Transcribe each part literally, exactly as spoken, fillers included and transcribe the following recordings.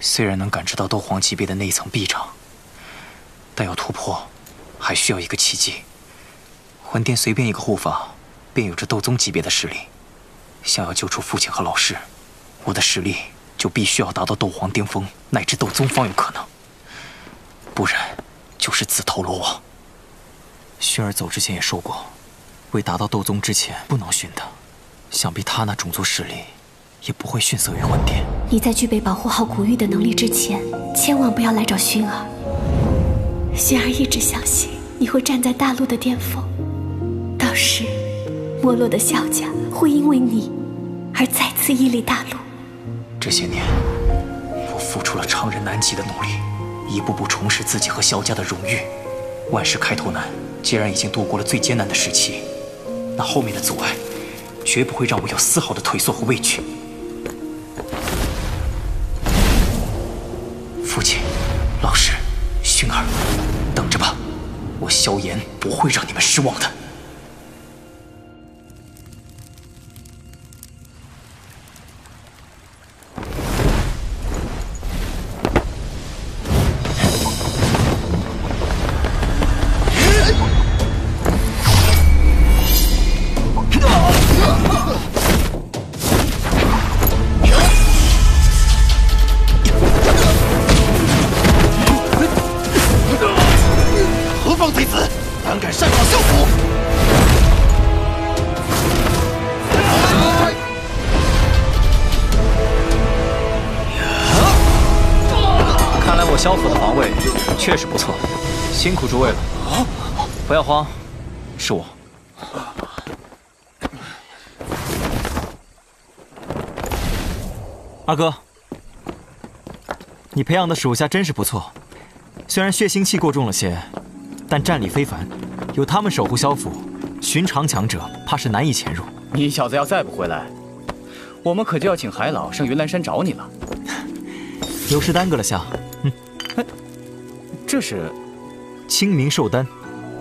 虽然能感知到斗皇级别的那一层壁障，但要突破，还需要一个契机。魂殿随便一个护法，便有着斗宗级别的实力。想要救出父亲和老师，我的实力就必须要达到斗皇巅峰，乃至斗宗方有可能。不然，就是自投罗网。薰儿走之前也说过，未达到斗宗之前不能殉的。想必他那种族实力。 也不会逊色于魂殿。你在具备保护好古玉的能力之前，千万不要来找薰儿。薰儿一直相信你会站在大陆的巅峰，到时没落的萧家会因为你而再次屹立大陆。这些年，我付出了常人难及的努力，一步步重拾自己和萧家的荣誉。万事开头难，既然已经度过了最艰难的时期，那后面的阻碍绝不会让我有丝毫的退缩和畏惧。 父亲、老师、薰儿，等着吧，我萧炎不会让你们失望的。确实不错，辛苦诸位了。不要慌，是我。阿哥，你培养的属下真是不错，虽然血腥气过重了些，但战力非凡，有他们守护萧府，寻常强者怕是难以潜入。你小子要再不回来，我们可就要请海老上云岚山找你了。有事耽搁了下。 这是清明寿丹，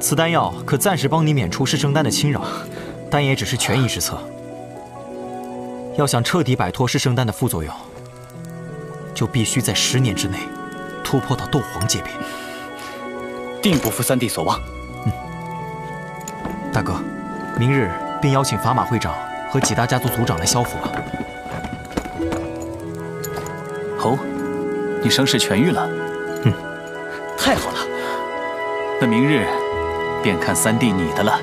此丹药可暂时帮你免除尸圣丹的侵扰，但也只是权宜之策。要想彻底摆脱尸圣丹的副作用，就必须在十年之内突破到斗皇界别，定不负三弟所望。嗯，大哥，明日便邀请法马会长和几大家族族长来萧府了。哦，你伤势痊愈了。 太好了，那明日便看三弟你的了。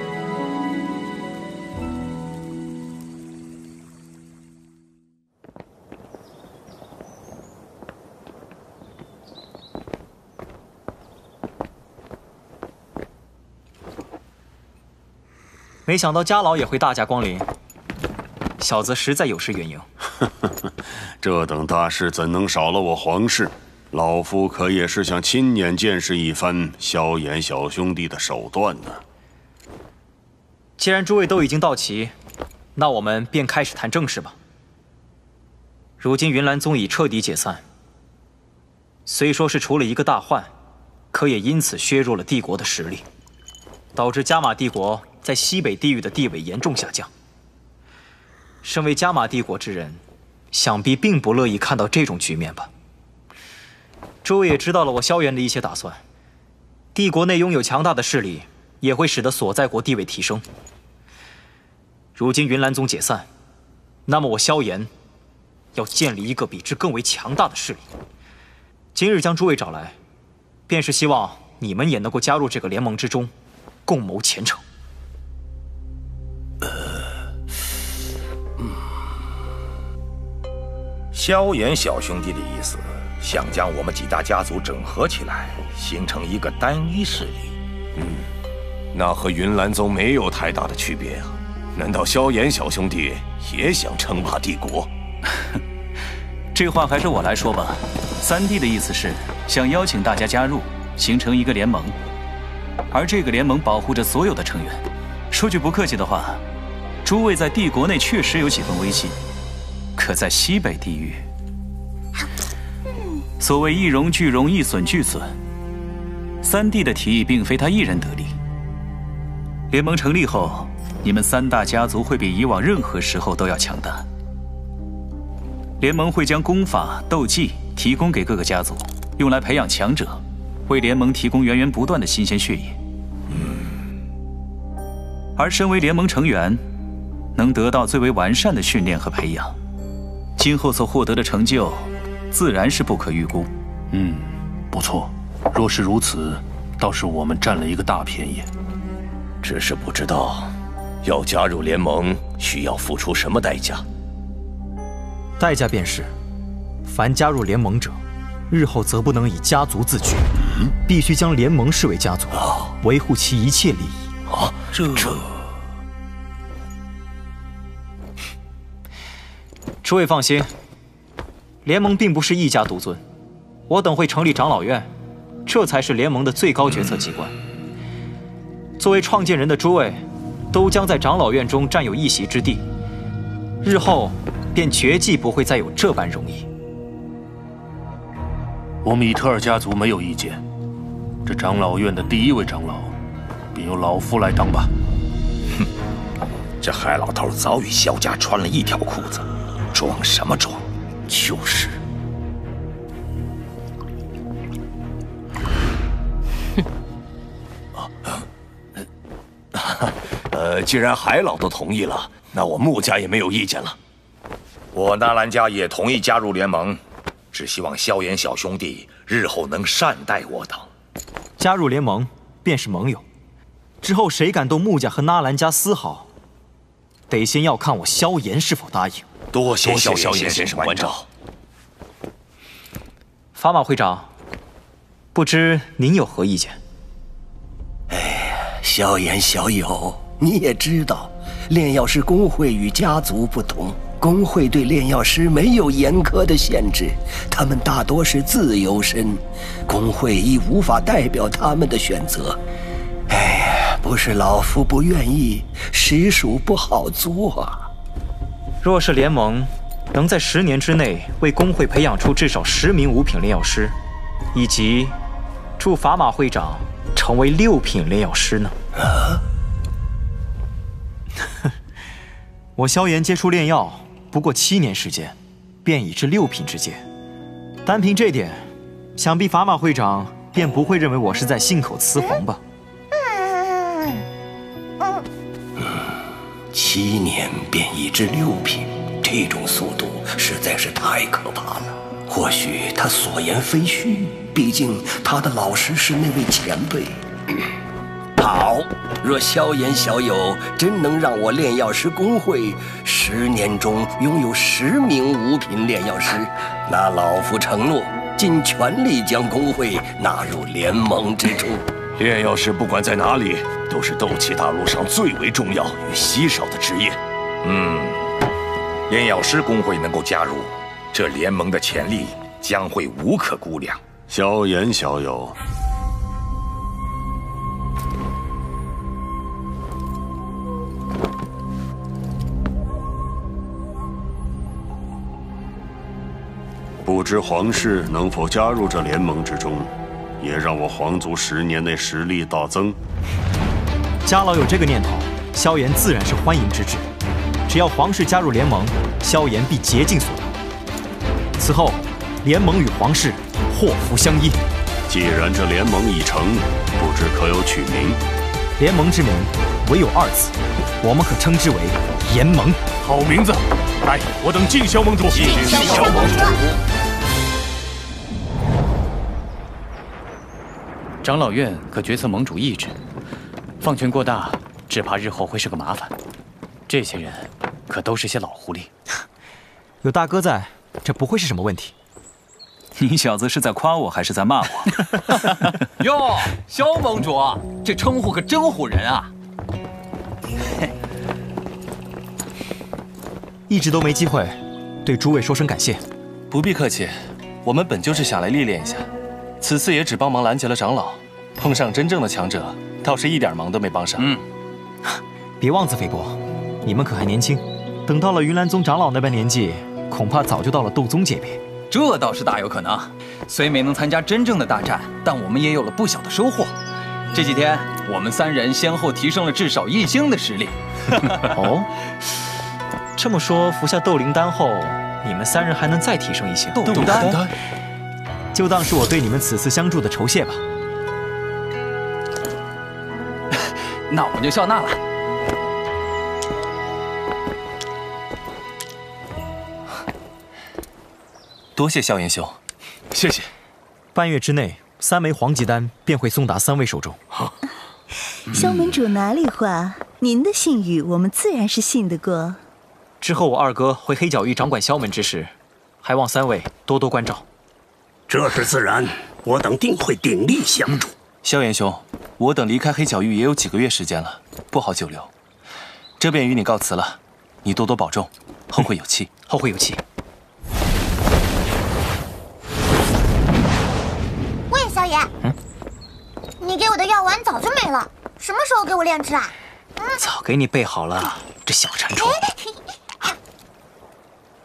没想到家老也会大驾光临，小子实在有失远迎。这等大事怎能少了我皇室？ 老夫可也是想亲眼见识一番萧炎小兄弟的手段呢。既然诸位都已经到齐，那我们便开始谈正事吧。如今云岚宗已彻底解散，虽说是除了一个大患，可也因此削弱了帝国的实力，导致加玛帝国在西北地域的地位严重下降。身为加玛帝国之人，想必并不乐意看到这种局面吧。 诸位也知道了我萧炎的一些打算，帝国内拥有强大的势力，也会使得所在国地位提升。如今云岚宗解散，那么我萧炎要建立一个比之更为强大的势力。今日将诸位找来，便是希望你们也能够加入这个联盟之中，共谋前程。呃嗯、萧炎小兄弟的意思。 想将我们几大家族整合起来，形成一个单一势力。嗯，那和云岚宗没有太大的区别啊。难道萧炎小兄弟也想称霸帝国？这话还是我来说吧。三弟的意思是想邀请大家加入，形成一个联盟，而这个联盟保护着所有的成员。说句不客气的话，诸位在帝国内确实有几分威信，可在西北地域。 所谓一荣俱荣，一损俱损。三弟的提议并非他一人得利。联盟成立后，你们三大家族会比以往任何时候都要强大。联盟会将功法、斗技提供给各个家族，用来培养强者，为联盟提供源源不断的新鲜血液。嗯。而身为联盟成员，能得到最为完善的训练和培养，今后所获得的成就，自然是不可预估。嗯，不错。若是如此，倒是我们占了一个大便宜。只是不知道，要加入联盟需要付出什么代价？代价便是。 凡加入联盟者，日后则不能以家族自居，嗯、必须将联盟视为家族，啊、维护其一切利益。啊，这这。诸位放心，联盟并不是一家独尊，我等会成立长老院，这才是联盟的最高决策机关。嗯、作为创建人的诸位，都将在长老院中占有一席之地，日后便绝技不会再有这般容易。 我米特尔家族没有意见，这长老院的第一位长老，便由老夫来当吧。哼，这海老头早与萧家穿了一条裤子，装什么装？就是。哼。呃，既然海老都同意了，那我穆家也没有意见了。我纳兰家也同意加入联盟。 只希望萧炎小兄弟日后能善待我等。加入联盟便是盟友，之后谁敢动穆家和纳兰家丝毫，得先要看我萧炎是否答应。多谢萧炎先生关照。法马会长，不知您有何意见？哎，萧炎小友，你也知道，炼药师工会与家族不同。 工会对炼药师没有严苛的限制，他们大多是自由身，工会亦无法代表他们的选择。哎，不是老夫不愿意，实属不好做啊。若是联盟能在十年之内为工会培养出至少十名五品炼药师，以及助法马会长成为六品炼药师呢？啊！我萧炎接触炼药。 不过七年时间，便已至六品之阶。单凭这点，想必法马会长便不会认为我是在信口雌黄吧？嗯，七年便已至六品，这种速度实在是太可怕了。或许他所言非虚，毕竟他的老师是那位前辈。嗯 好，若萧炎小友真能让我炼药师工会十年中拥有十名五品炼药师，那老夫承诺尽全力将工会纳入联盟之中。炼药师不管在哪里，都是斗气大陆上最为重要与稀少的职业。嗯，炼药师工会能够加入，这联盟的潜力将会无可估量。萧炎小友。 不知皇室能否加入这联盟之中，也让我皇族十年内实力大增。家老有这个念头，萧炎自然是欢迎之至。只要皇室加入联盟，萧炎必竭尽所能。此后，联盟与皇室祸福相依。既然这联盟已成，不知可有取名？联盟之名唯有二字，我们可称之为炎盟。好名字！来，我等敬萧盟主。敬萧盟主。 长老院可决策盟主意志，放权过大，只怕日后会是个麻烦。这些人可都是些老狐狸，有大哥在，这不会是什么问题。你小子是在夸我还是在骂我？哟，萧盟主，这称呼可真唬人啊！一直都没机会对诸位说声感谢，不必客气，我们本就是想来历练一下。 此次也只帮忙拦截了长老，碰上真正的强者，倒是一点忙都没帮上。嗯，别妄自菲薄，你们可还年轻，等到了云岚宗长老那般年纪，恐怕早就到了斗宗界别。这倒是大有可能。虽没能参加真正的大战，但我们也有了不小的收获。这几天，我们三人先后提升了至少一星的实力。哦，这么说，服下斗灵丹后，你们三人还能再提升一星？斗灵丹。就当是我对你们此次相助的酬谢吧。那我就笑纳了。多谢萧炎兄，谢谢。半月之内，三枚黄级丹便会送达三位手中。好。 萧门主哪里话？您的信誉，我们自然是信得过。之后我二哥回黑角域掌管萧门之时，还望三位多多关照。这是自然，我等定会鼎力相助。萧炎兄，我等离开黑角域也有几个月时间了，不好久留，这便与你告辞了。你多多保重，后会有期。嗯、后会有期。喂，萧炎。嗯。 你给我的药丸早就没了，什么时候给我炼制啊？嗯、早给你备好了，这小馋虫。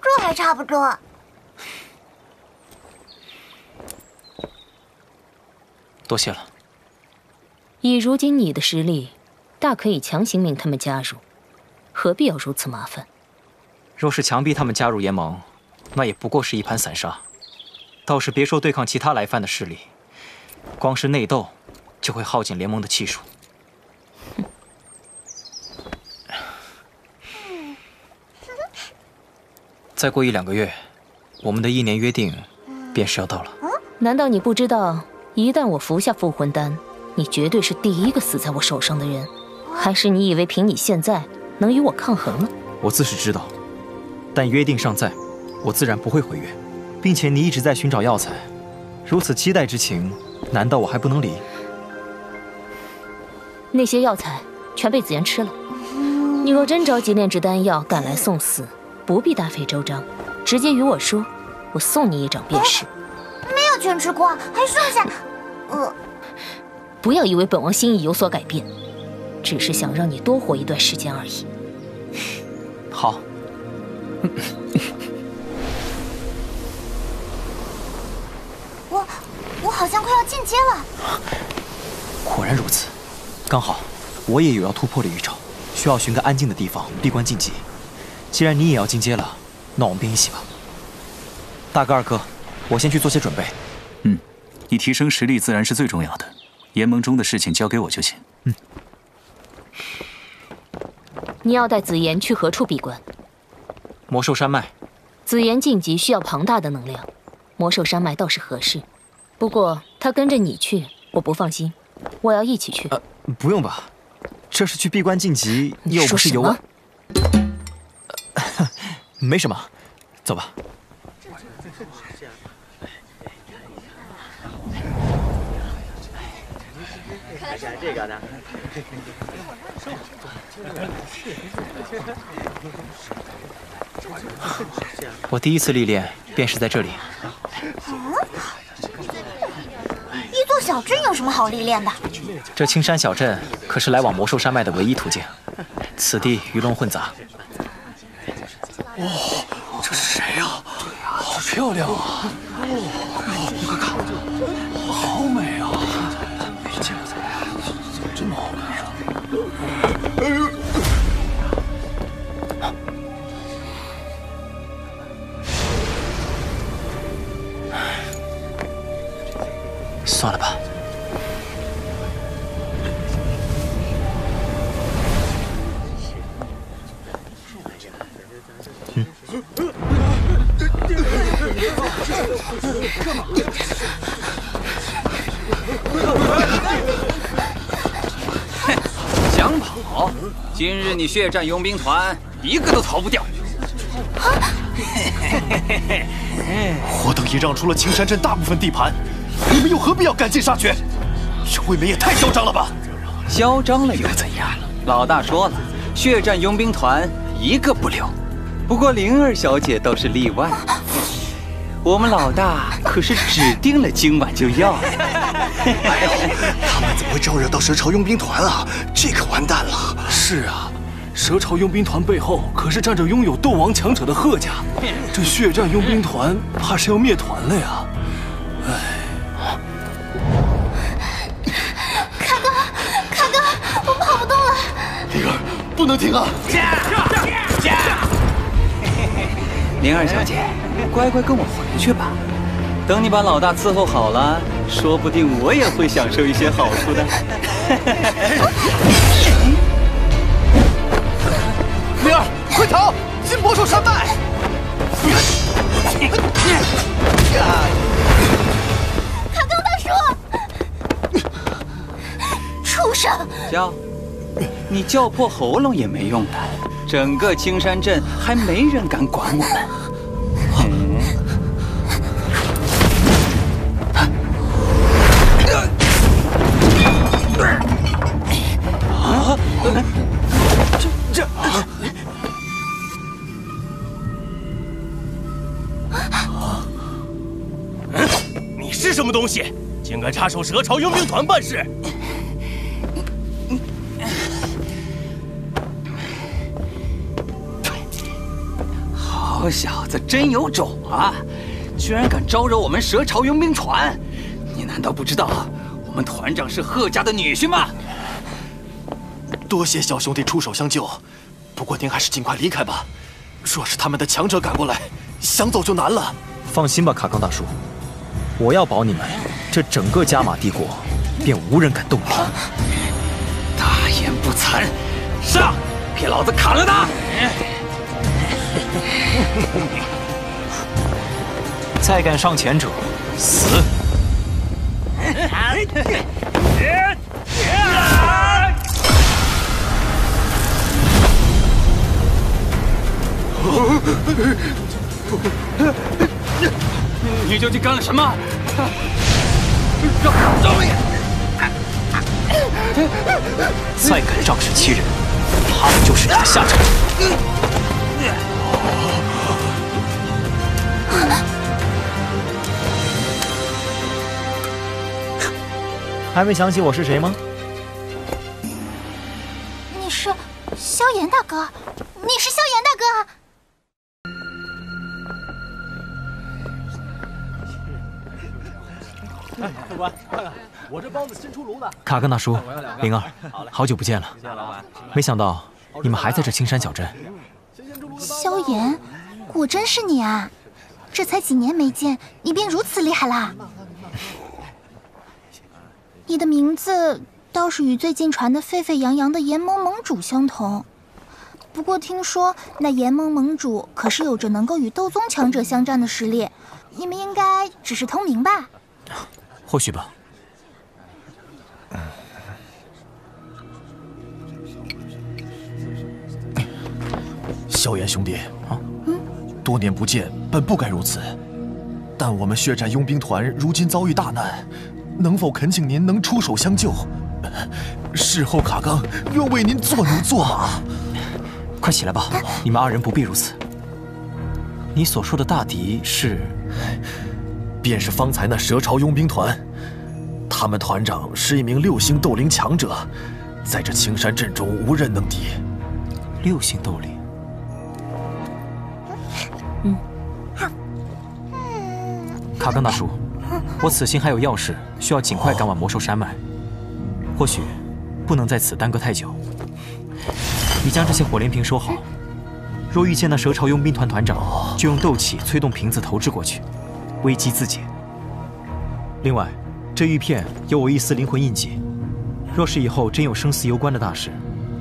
这还差不多。多谢了。以如今你的实力，大可以强行命他们加入，何必要如此麻烦？若是强逼他们加入炎盟，那也不过是一盘散沙。倒是别说对抗其他来犯的势力，光是内斗。 就会耗尽联盟的气数。再过一两个月，我们的一年约定便是要到了。难道你不知道，一旦我服下复魂丹，你绝对是第一个死在我手上的人？还是你以为凭你现在能与我抗衡了？我自是知道，但约定尚在，我自然不会毁约。并且你一直在寻找药材，如此期待之情，难道我还不能理？ 那些药材全被紫妍吃了。你若真着急炼制丹药，赶来送死，不必大费周章，直接与我说，我送你一掌便是。没有全吃光，还剩下……呃，不要以为本王心意有所改变，只是想让你多活一段时间而已。好。我我好像快要进阶了。果然如此。 刚好，我也有要突破的预兆，需要寻个安静的地方闭关晋级。既然你也要进阶了，那我们便一起吧。大哥、二哥，我先去做些准备。嗯，你提升实力自然是最重要的，炎盟中的事情交给我就行。嗯。你要带紫妍去何处闭关？魔兽山脉。紫妍晋级需要庞大的能量，魔兽山脉倒是合适。不过她跟着你去，我不放心。 我要一起去。呃，不用吧，这是去闭关晋级，又不是游玩。没什么，走吧。看看这个呢。我第一次历练便是在这里。嗯 小镇有什么好历练的？这青山小镇可是来往魔兽山脉的唯一途径。此地鱼龙混杂。哦，这是谁呀、啊？好漂亮啊！哦，你快看，好美啊！没见过，怎么这么好看啊？哎呦！ 算了吧。嗯。想跑？今日你血战佣兵团，一个都逃不掉。我等也让出了青山镇大部分地盘。 你们又何必要赶尽杀绝？这未免也太嚣张了吧！嚣张了又怎样？老大说了，血战佣兵团一个不留。不过灵儿小姐倒是例外，我们老大可是指定了今晚就要。哎呦，他们怎么会招惹到蛇潮佣兵团啊？这可完蛋了！是啊，蛇潮佣兵团背后可是站着拥有斗王强者的贺家，这血战佣兵团怕是要灭团了呀！哎。 不能停啊！灵儿小姐，乖乖跟我回去吧。等你把老大伺候好了，说不定我也会享受一些好处的。灵儿，快逃！进魔兽山脉！卡刚大叔，畜生！叫，你叫破喉咙也没用的。整个青山镇还没人敢管我们。 东西竟敢插手蛇朝佣兵团办事！好小子，真有种啊！居然敢招惹我们蛇朝佣兵团！你难道不知道我们团长是贺家的女婿吗？多谢小兄弟出手相救，不过您还是尽快离开吧。若是他们的强者赶过来，想走就难了。放心吧，卡刚大叔。 我要保你们，这整个加玛帝国便无人敢动你。大言不惭，上！给老子砍了他！再敢上前者，死！你究竟干了什么？饶饶命！再敢仗势欺人，他们就是你的下场。还没想起我是谁吗？你是萧炎大哥，你是萧炎大哥啊！ 客官，看看我这包子新出炉的。卡刚大叔，灵儿，好久不见了。没想到你们还在这青山小镇。萧炎，果真是你啊！这才几年没见，你便如此厉害啦！你的名字倒是与最近传得沸沸扬扬的炎盟盟主相同。不过听说那炎盟盟主可是有着能够与斗宗强者相战的实力，你们应该只是通名吧？ 或许吧。萧炎兄弟，啊，嗯，多年不见，本不该如此。但我们血战佣兵团如今遭遇大难，能否恳请您能出手相救？事后卡刚愿为您做牛做马。快起来吧，你们二人不必如此。你所说的大敌是？ 便是方才那蛇朝佣兵团，他们团长是一名六星斗灵强者，在这青山镇中无人能敌。六星斗灵，嗯，卡刚大叔，我此行还有要事，需要尽快赶往魔兽山脉，或许不能在此耽搁太久。你将这些火莲瓶收好，若遇见那蛇朝佣兵团团长，就用斗气催动瓶子投掷过去。 危机自解。另外，这玉片有我一丝灵魂印记，若是以后真有生死攸关的大事，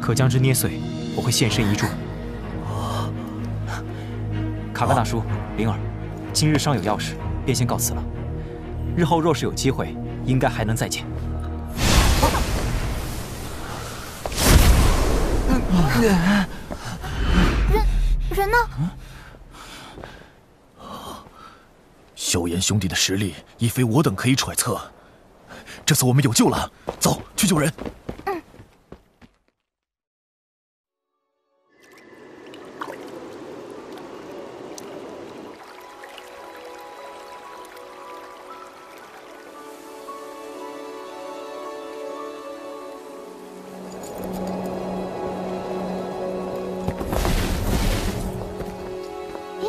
可将之捏碎，我会现身一助。卡刚大叔，灵儿，今日尚有要事，便先告辞了。日后若是有机会，应该还能再见。人人呢？ 萧炎兄弟的实力已非我等可以揣测，这次我们有救了，走去救人。嗯。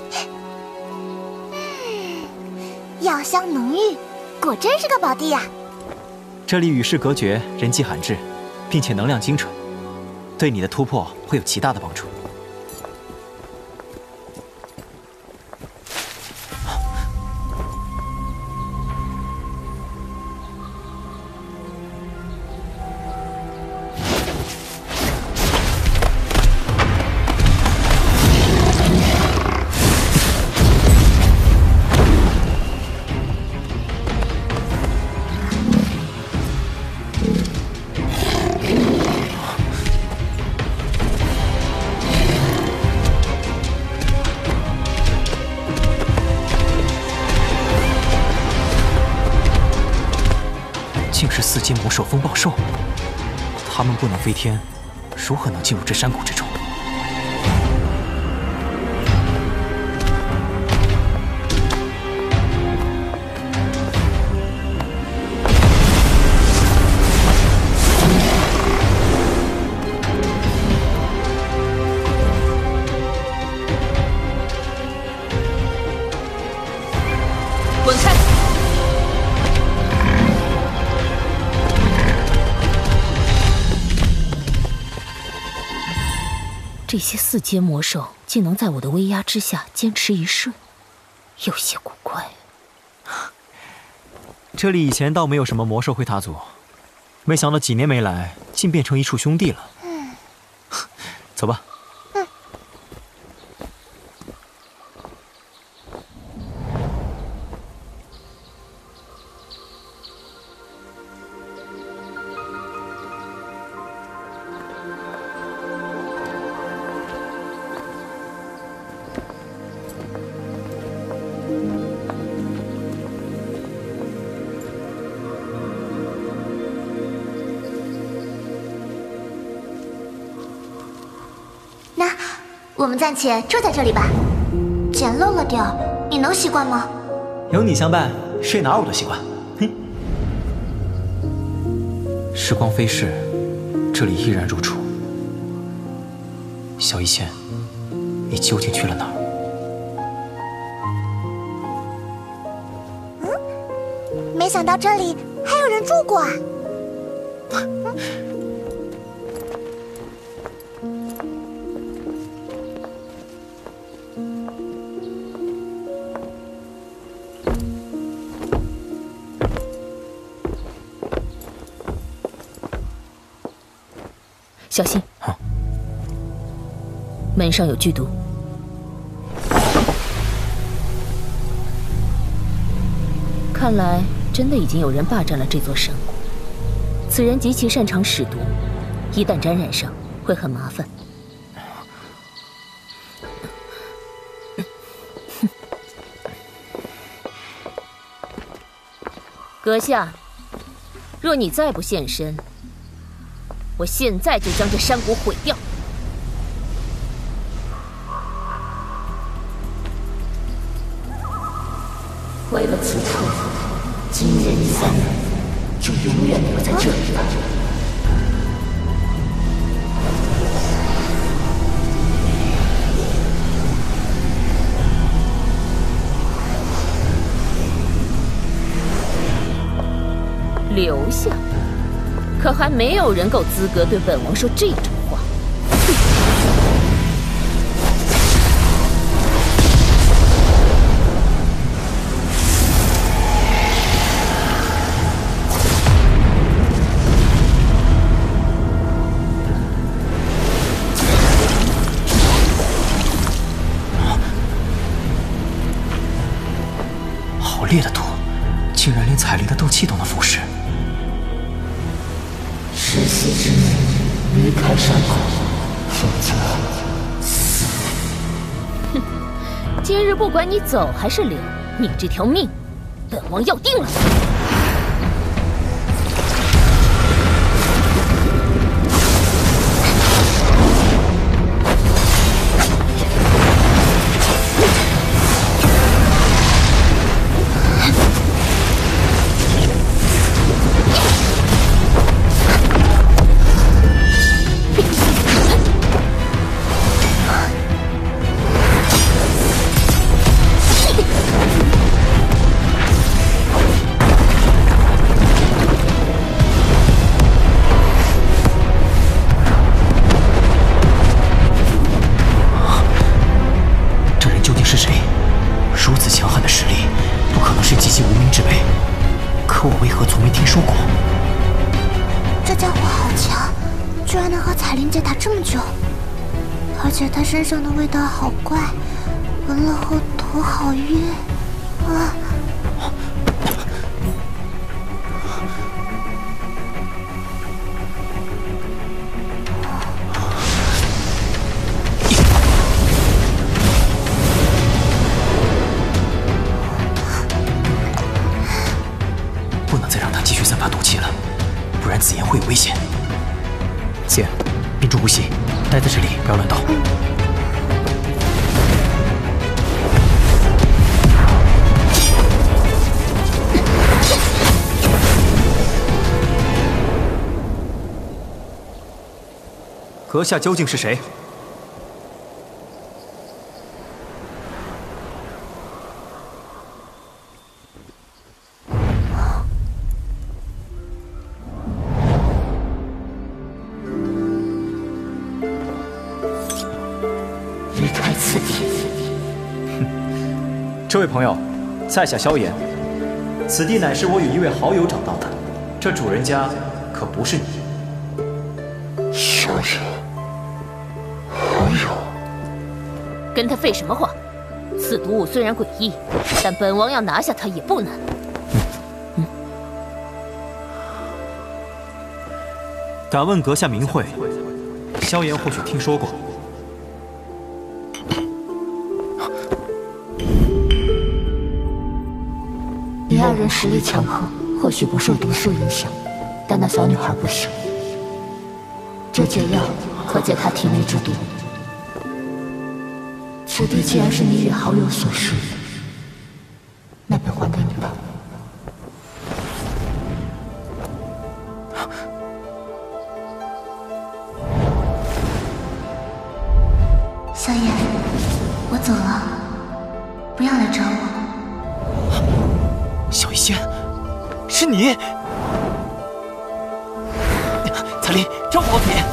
嗯 药香浓郁，果真是个宝地呀！这里与世隔绝，人迹罕至，并且能量精纯，对你的突破会有极大的帮助。四阶魔兽风暴兽，他们不能飞天，如何能进入这山谷之中？ 这些四阶魔兽竟能在我的威压之下坚持一瞬，有些古怪。这里以前倒没有什么魔兽会踏足，没想到几年没来，竟变成一处兄弟了。嗯，走吧。嗯。我们暂且住在这里吧，简陋了点，你能习惯吗？有你相伴，睡哪儿我都习惯。哼。时光飞逝，这里依然如初。小一千，你究竟去了哪儿？嗯，没想到这里还有人住过啊。嗯 小心！好，门上有剧毒。看来真的已经有人霸占了这座山谷。此人极其擅长使毒，一旦沾染上，会很麻烦。阁下，若你再不现身。 我现在就将这山谷毁掉！为了此刻，今日你三人就永远留在这里吧。留下。 可还没有人够资格对本王说这种话。好烈的毒，竟然连彩铃的斗气都能腐蚀。 十息之内离开山谷，否则死！哼，今日不管你走还是留，你这条命，本王要定了！身上的味道好怪，闻了后头好晕啊！不能再让他继续散发毒气了。待在这里，不要乱动。嗯 阁下究竟是谁？离开此地。哼，这位朋友，在下萧炎，此地乃是我与一位好友找到的，这主人家可不是你。 跟他废什么话？此毒物虽然诡异，但本王要拿下它也不难。嗯嗯、敢问阁下名讳？萧炎或许听说过。李爱人实力强横，或许不受毒素影响，但那小女孩不行。这解药可解她体内之毒。 此地既然是你与好友所设，那便还给你吧。萧炎，我走了，不要来找我。萧逸仙，是你！彩铃，跳舞你。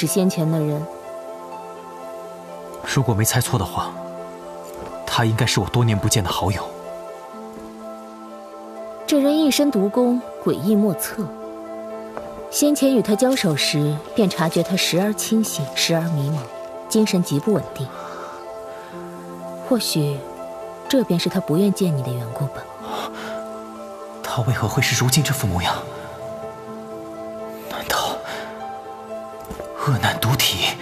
是先前的人。如果没猜错的话，他应该是我多年不见的好友。这人一身毒功，诡异莫测。先前与他交手时，便察觉他时而清醒，时而迷茫，精神极不稳定。或许，这便是他不愿见你的缘故吧。他为何会是如今这副模样？ 恶难毒体，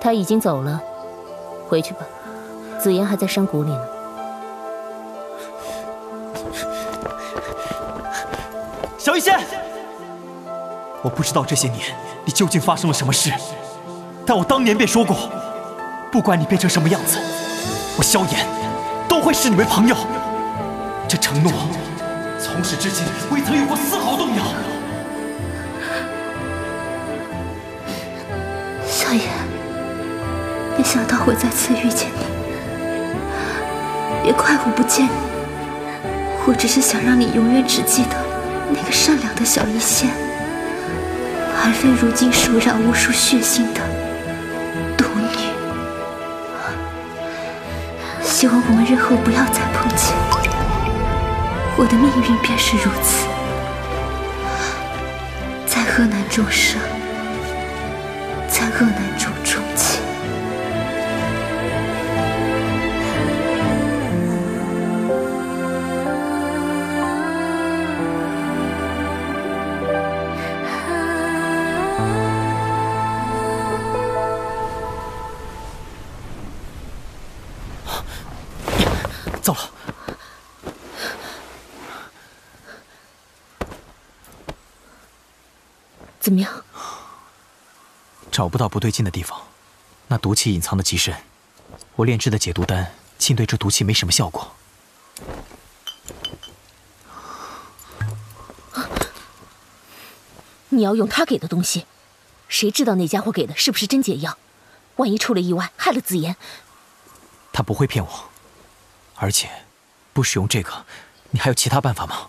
他已经走了，回去吧。紫妍还在山谷里呢。小医仙，我不知道这些年你究竟发生了什么事，但我当年便说过，不管你变成什么样子，我萧炎都会视你为朋友。这承诺。 从始至今未曾有过丝毫动摇。萧炎，没想到会再次遇见你，别怪我不见你，我只是想让你永远只记得那个善良的小医仙，而非如今手染无数血腥的毒女。希望我们日后不要再碰见。 我的命运便是如此，在恶难中生，在恶难中终结。糟了！ 怎么样？找不到不对劲的地方，那毒气隐藏的极深，我炼制的解毒丹竟对这毒气没什么效果。你要用他给的东西，谁知道那家伙给的是不是真解药？万一出了意外，害了紫妍。他不会骗我，而且不使用这个，你还有其他办法吗？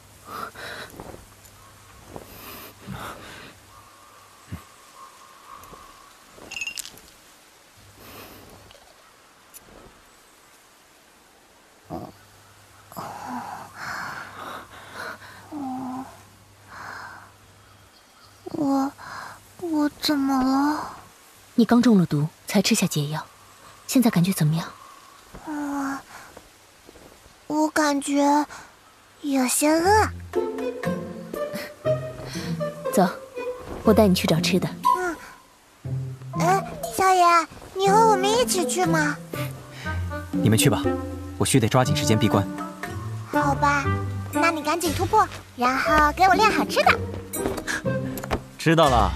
我我怎么了？你刚中了毒，才吃下解药，现在感觉怎么样？嗯，我感觉有些饿。走，我带你去找吃的。嗯。哎，萧爷，你和我们一起去吗？你们去吧，我需得抓紧时间闭关。好吧，那你赶紧突破，然后给我炼好吃的。 知道了。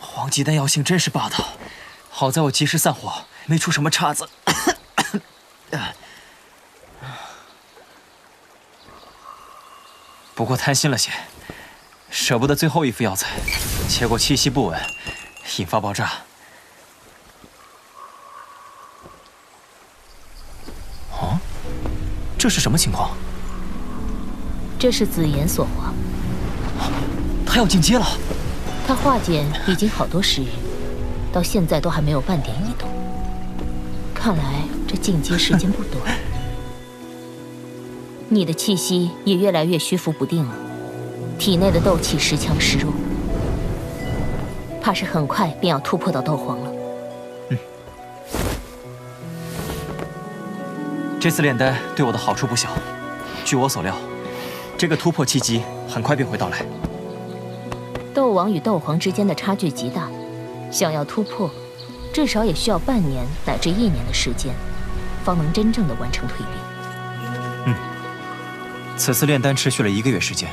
黄鸡丹药性真是霸道，好在我及时散伙，没出什么岔子。不过贪心了些，舍不得最后一副药材，结果气息不稳，引发爆炸。啊，这是什么情况？这是紫妍所化，他要进阶了。 他化茧已经好多时日，到现在都还没有半点异动。看来这进阶时间不短。你的气息也越来越虚浮不定了，体内的斗气时强时弱，怕是很快便要突破到斗皇了。嗯，这次炼丹对我的好处不小。据我所料，这个突破契机很快便会到来。斗王与斗皇之间的差距极大，想要突破，至少也需要半年乃至一年的时间，方能真正的完成蜕变。嗯，此次炼丹持续了一个月时间，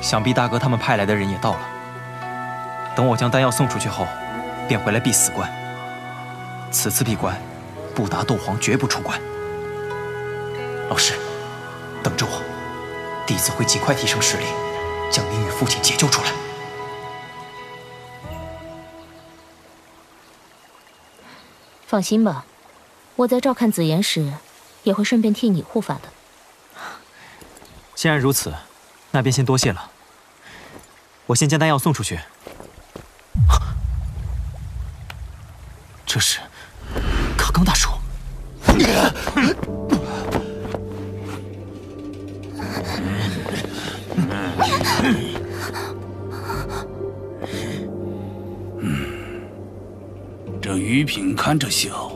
想必大哥他们派来的人也到了。等我将丹药送出去后，便回来闭死关。此次闭关，不达斗皇绝不出关。老师，等着我，弟子会尽快提升实力，将您与父亲解救出来。 放心吧，我在照看紫妍时，也会顺便替你护法的。既然如此，那便先多谢了。我先将丹药送出去。啊、这是卡刚大叔。嗯 这余品看着小，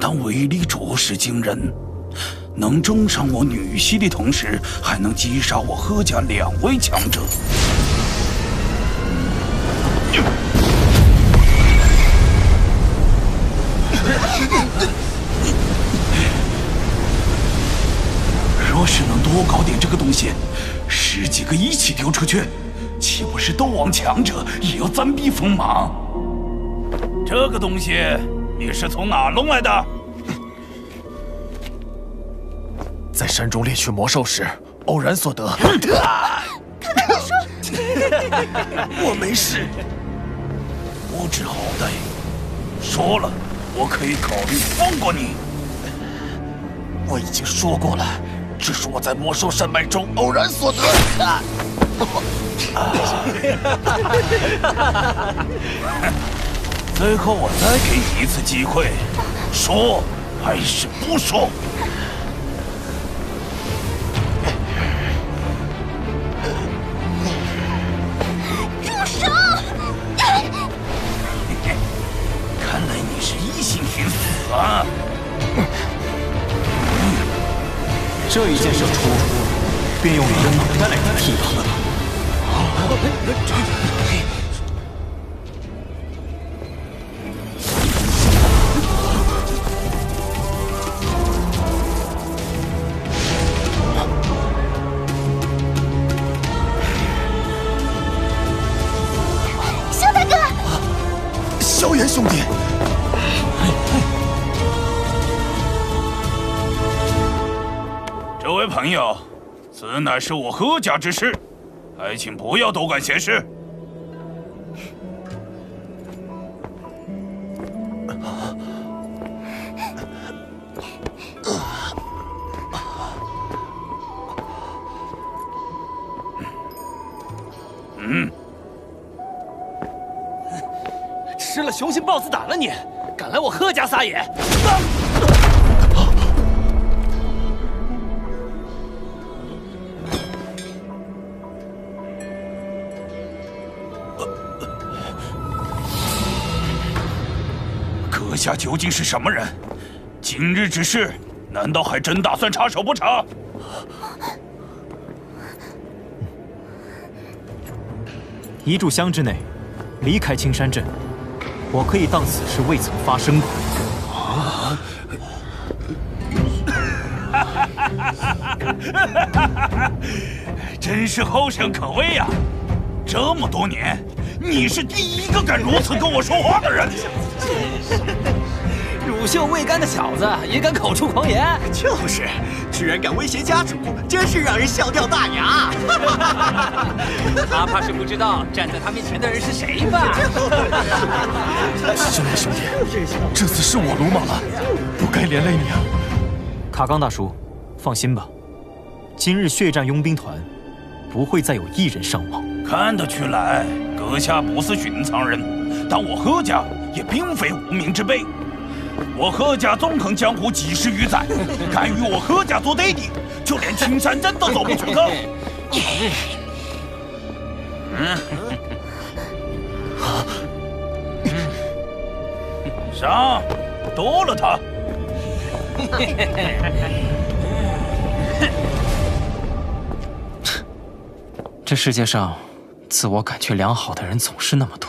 但威力着实惊人，能重伤我女婿的同时，还能击杀我贺家两位强者。若是能多搞点这个东西，十几个一起丢出去，岂不是斗王强者也要暂避锋芒？ 这个东西你是从哪弄来的？在山中猎取魔兽时偶然所得。看看我说，我没事，不知好歹。说了，我可以考虑放过你。我已经说过了，这是我在魔兽山脉中偶然所得。啊最后我再给你一次机会，说还是不说？住手！看来你是一心寻死啊！这一箭射出，便用你的脑袋来替他。 兄弟，这位朋友，此乃是我贺家之事，还请不要多管闲事。嗯。 吃了雄心豹子胆了你！敢来我贺家撒野！啊、阁下究竟是什么人？今日之事，难道还真打算插手不成？一炷香之内，离开青山镇。 我可以当此事未曾发生过。啊！真是后生可畏呀！这么多年，你是第一个敢如此跟我说话的人。乳臭未干的小子也敢口出狂言，就是，居然敢威胁家主，真是让人笑掉大牙。他怕是不知道站在他面前的人是谁吧？兄弟兄弟，这次是我鲁莽了，不该连累你啊。卡刚大叔，放心吧，今日血战佣兵团，不会再有一人伤亡。看得出来，阁下不是寻常人，但我贺家也并非无名之辈。 我贺家纵横江湖几十余载，敢与我贺家做对比，就连青山镇都走不出坑。上，剁了他！这世界上，自我感觉良好的人总是那么多。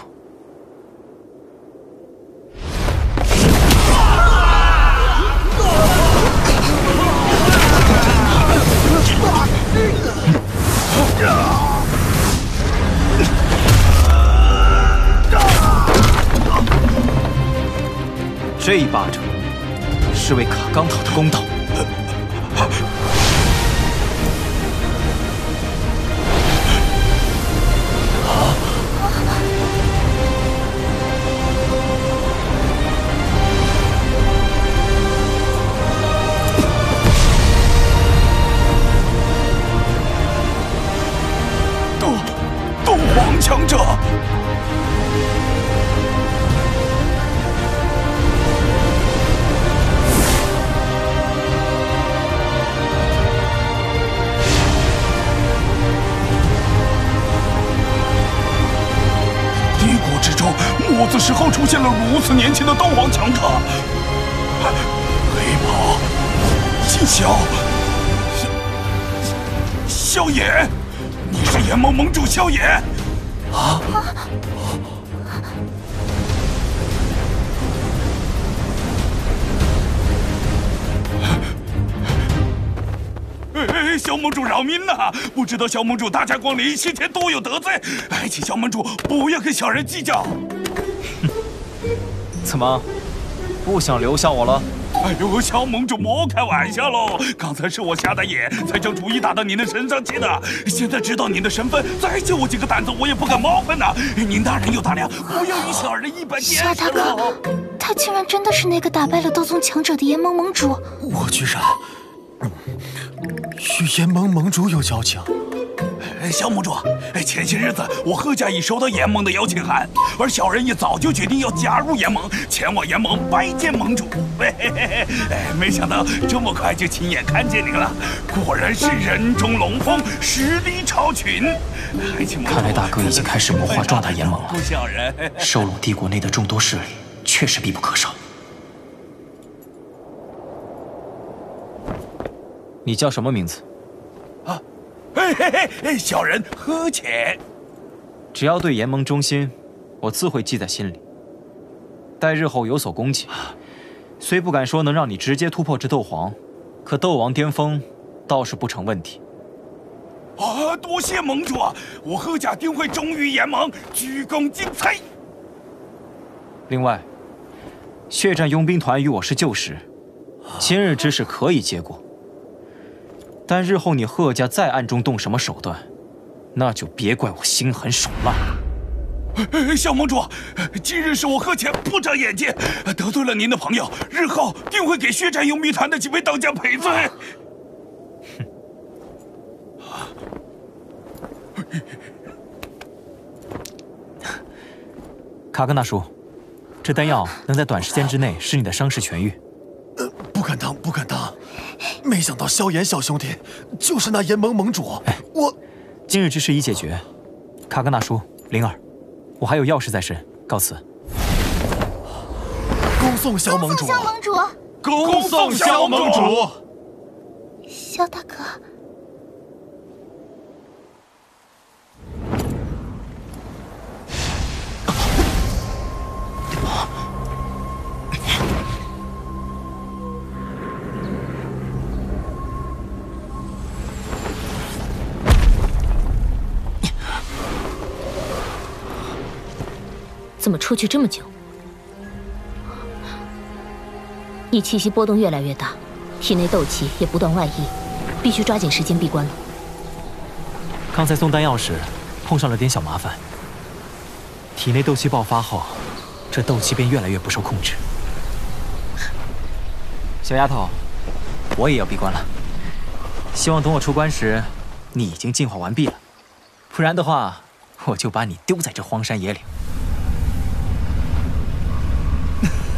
这一巴掌是为卡冈岛的公道。斗斗王强者。 母子时候出现了如此年轻的斗王强者，黑袍、小萧炎，你是炎盟盟主萧炎啊！哎，萧盟主饶命呐！不知道萧盟主大驾光临，先前多有得罪，哎，请萧盟主不要跟小人计较。 怎么，不想留下我了？哎呦，萧盟主莫开玩笑喽！刚才是我瞎的眼，才将主意打到您的身上去的。现在知道您的身份，再借我几个胆子，我也不敢冒犯呐。您大人有大量，不要与小人一般见识。萧大哥，他竟然真的是那个打败了斗宗强者的炎盟盟主！我居然与炎盟盟主有交情。 萧盟主，前些日子我贺家已收到炎盟的邀请函，而小人也早就决定要加入炎盟，前往炎盟拜见盟主。嘿嘿嘿，哎，没想到这么快就亲眼看见您了，果然是人中龙凤，实力超群。看来大哥已经开始谋划壮大炎盟了。收拢帝国内的众多势力，确实必不可少。你叫什么名字？ 嘿嘿嘿，小人喝浅。只要对炎盟忠心，我自会记在心里。待日后有所功绩，虽不敢说能让你直接突破至斗皇，可斗王巅峰倒是不成问题。啊，多谢盟主，我贺家定会忠于炎盟，鞠躬尽瘁。另外，血战佣兵团与我是旧识，今日之事可以结果。 但日后你贺家再暗中动什么手段，那就别怪我心狠手辣。小盟主，今日是我贺浅不长眼睛，得罪了您的朋友，日后定会给血战佣兵团的几位当家赔罪。卡根大叔，这丹药能在短时间之内使你的伤势痊愈。呃，不敢当，不敢当。 没想到萧炎小兄弟就是那炎盟盟主，哎、我今日之事已解决。卡格纳叔，灵儿，我还有要事在身，告辞。恭送萧盟主！恭送萧盟主！萧大哥，怎么出去这么久？你气息波动越来越大，体内斗气也不断外溢，必须抓紧时间闭关了。刚才送丹药时碰上了点小麻烦，体内斗气爆发后，这斗气便越来越不受控制。小丫头，我也要闭关了，希望等我出关时，你已经进化完毕了，不然的话，我就把你丢在这荒山野岭。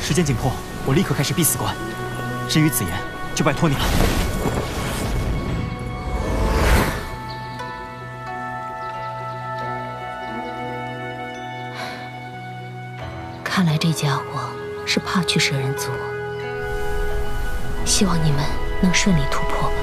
时间紧迫，我立刻开始必死关。至于紫妍，就拜托你了。看来这家伙是怕去蛇人族，希望你们能顺利突破吧。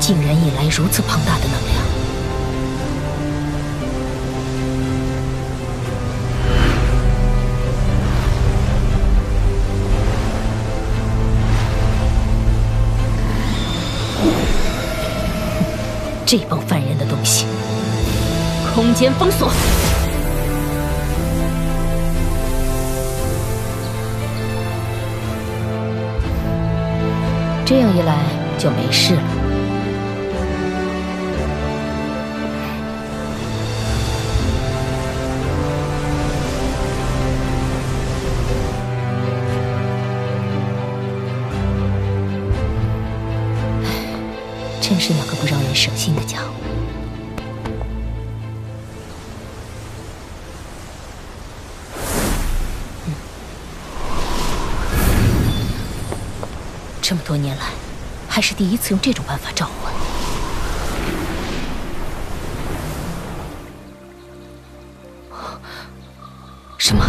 竟然引来如此庞大的能量！这帮犯人的东西，空间封锁！ 这样一来就没事了。真是两个不让人省心的家伙。 这么多年来，还是第一次用这种办法召唤。什么？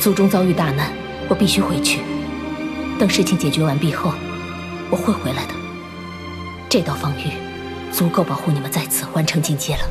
族中遭遇大难，我必须回去。等事情解决完毕后，我会回来的。这道防御。 足够保护你们在此完成进阶了。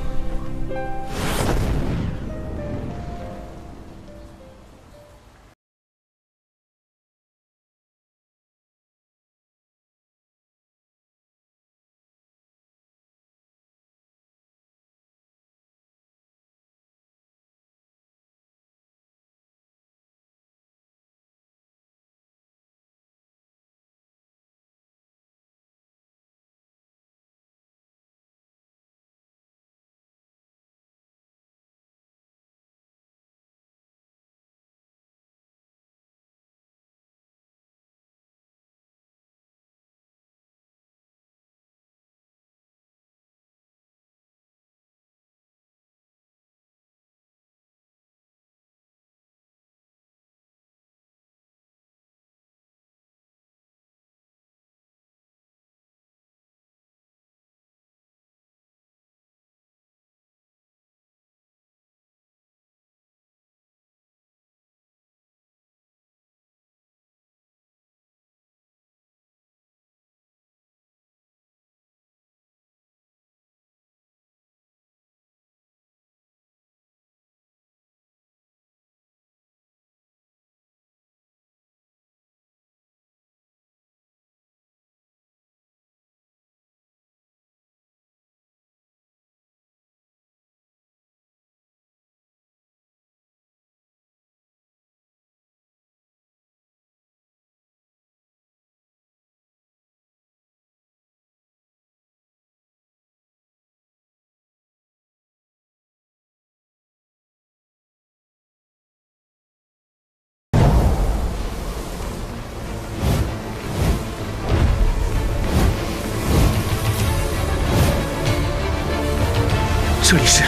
这里是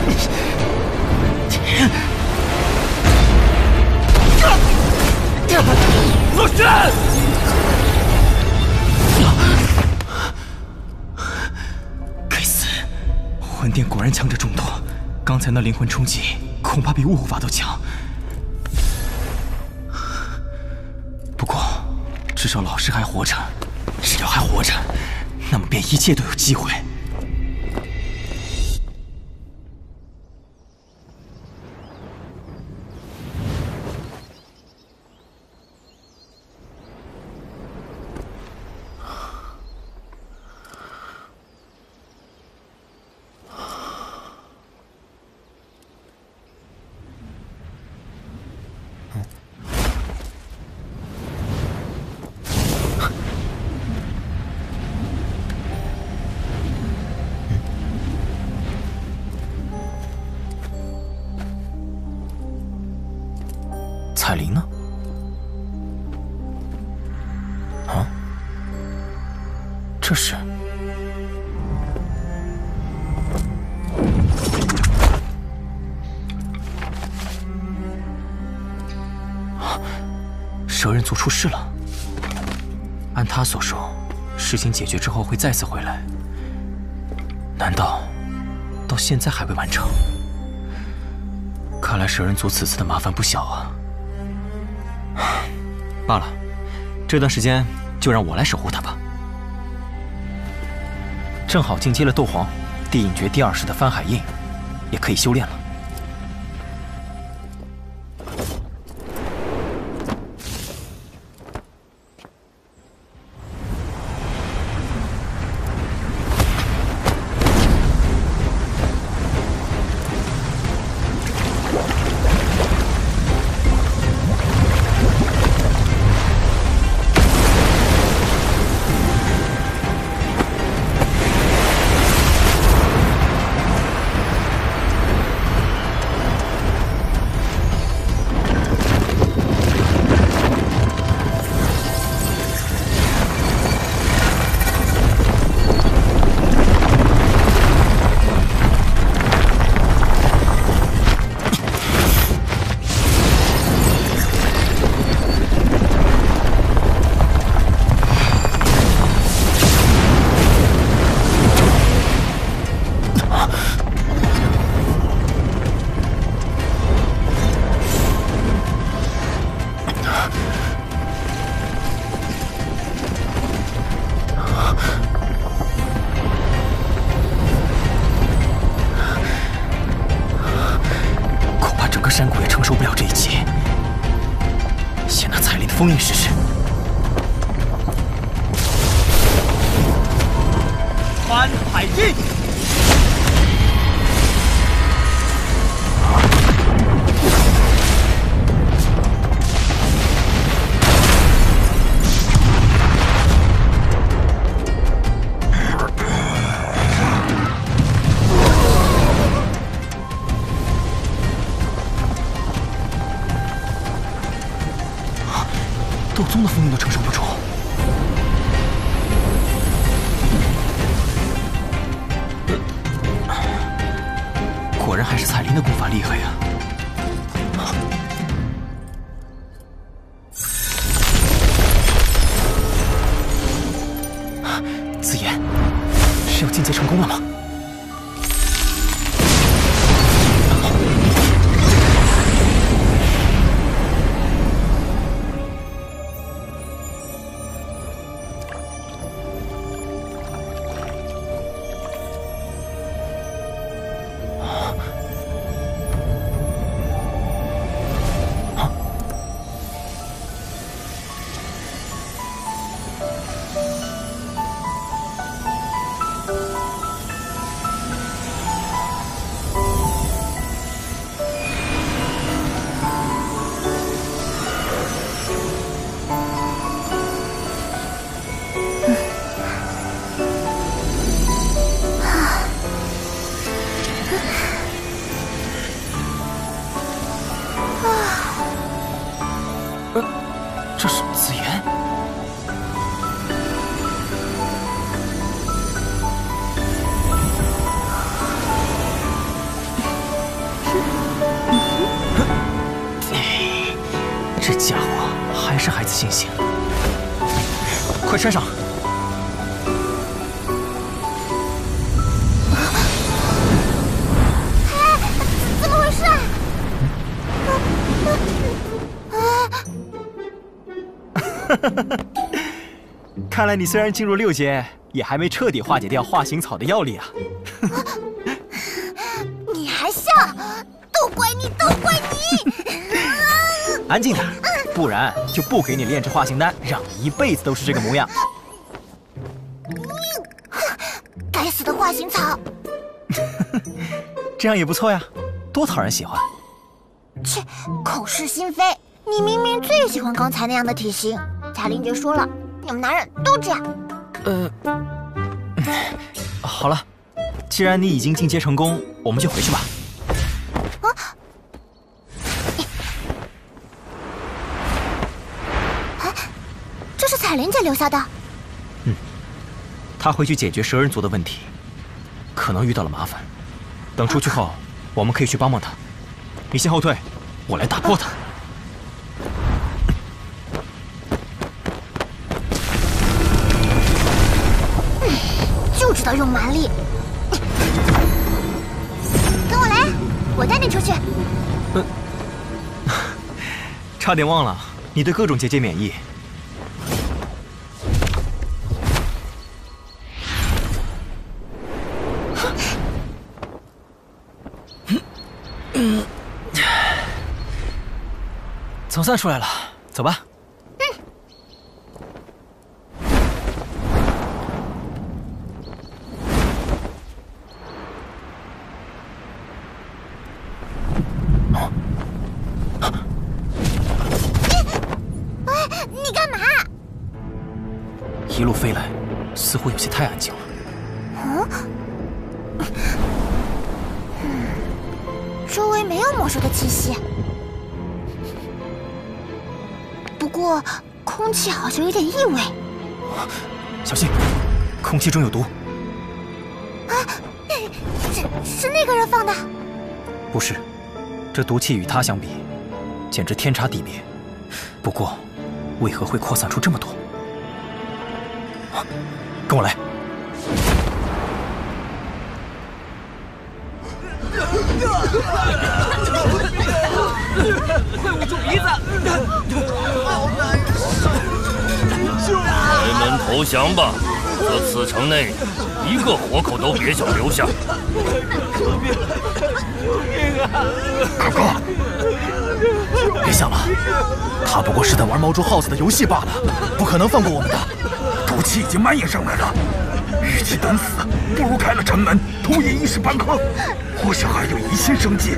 老师，该死！魂殿果然强者众多，刚才那灵魂冲击恐怕比雾护法都强。不过，至少老师还活着，只要还活着，那么便一切都有机会。 彩铃呢？啊，这是。 蛇人族出事了，按他所说，事情解决之后会再次回来。难道到现在还未完成？看来蛇人族此次的麻烦不小啊！罢了，这段时间就让我来守护他吧。正好进阶了斗皇，地影诀第二式的翻海印，也可以修炼了。 山谷也承受不了这一切，先拿彩铃的封印试试。翻海印，斗宗的封印都承受不住，果然还是彩铃的功法厉害呀！ 紫妍，是要进阶成功了吗？这家伙还是孩子心性，快穿上！ 看来你虽然进入六阶，也还没彻底化解掉化形草的药力啊！你还笑？都怪你，都怪你！安静点，不然就不给你炼制化形丹，让你一辈子都是这个模样。该死的化形草！这样也不错呀，多讨人喜欢。切，口是心非。 你明明最喜欢刚才那样的体型，贾玲姐说了，你们男人都这样。呃，好了，既然你已经进阶成功，我们就回去吧。啊！哎，这是彩玲姐留下的。嗯，她回去解决蛇人族的问题，可能遇到了麻烦。等出去后，啊、我们可以去帮帮她。你先后退，我来打破她。啊 就知道用蛮力，跟我来，我带你出去。呃，差点忘了，你对各种结界免疫。总算出来了，走吧。 一路飞来，似乎有些太安静了。嗯，周围没有魔兽的气息，不过空气好像有点异味。小心，空气中有毒！啊，是是那个人放的？不是，这毒气与他相比，简直天差地别。不过，为何会扩散出这么多？ 跟我来！快捂住鼻子！好难受！人们投降吧，可此城内一个活口都别想留下！救命啊！可可，别想了，他不过是在玩猫捉耗子的游戏罢了，不可能放过我们的。 毒气已经蔓延上来了，与其等死，不如开了城门，偷饮一时半刻，或许还有一线生机。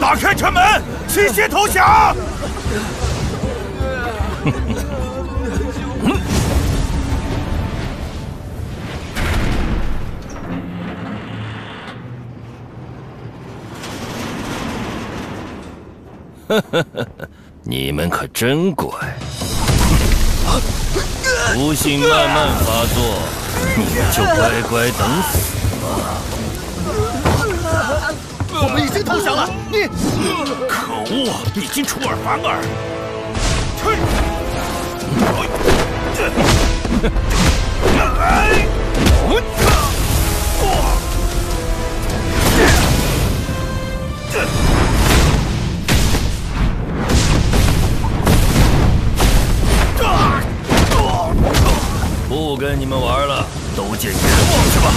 打开城门，齐心投降！你们可真乖！毒性慢慢发作，你们就乖乖等死吧。我们已经投降了，你可恶！你竟出尔反尔！不跟你们玩了，都见阎王去吧！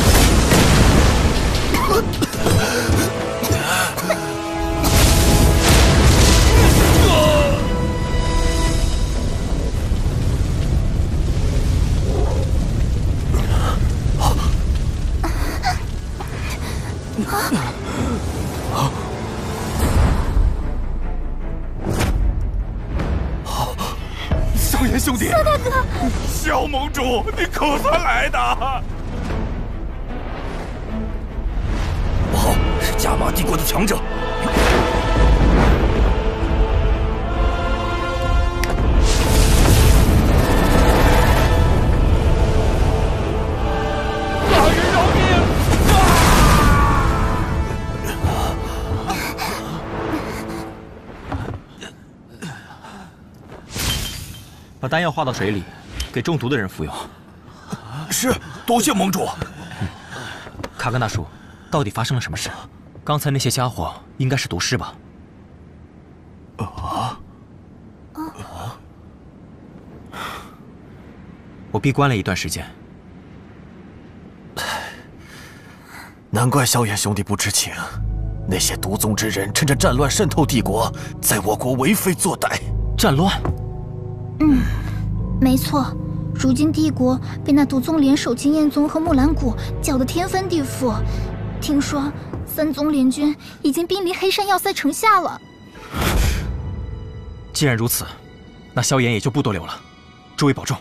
萧炎兄弟，萧大哥，萧盟主，你可算来的！不好，是加玛帝国的强者！把丹药化到水里，给中毒的人服用。是，多谢盟主。嗯、卡根大叔，到底发生了什么事？刚才那些家伙应该是毒师吧？啊！啊！我闭关了一段时间。 难怪萧炎兄弟不知情，那些毒宗之人趁着战乱渗透帝国，在我国为非作歹。战乱？嗯，没错。如今帝国被那毒宗联手青焰宗和木兰谷搅得天翻地覆，听说三宗联军已经兵临黑山要塞城下了。既然如此，那萧炎也就不多留了。诸位保重。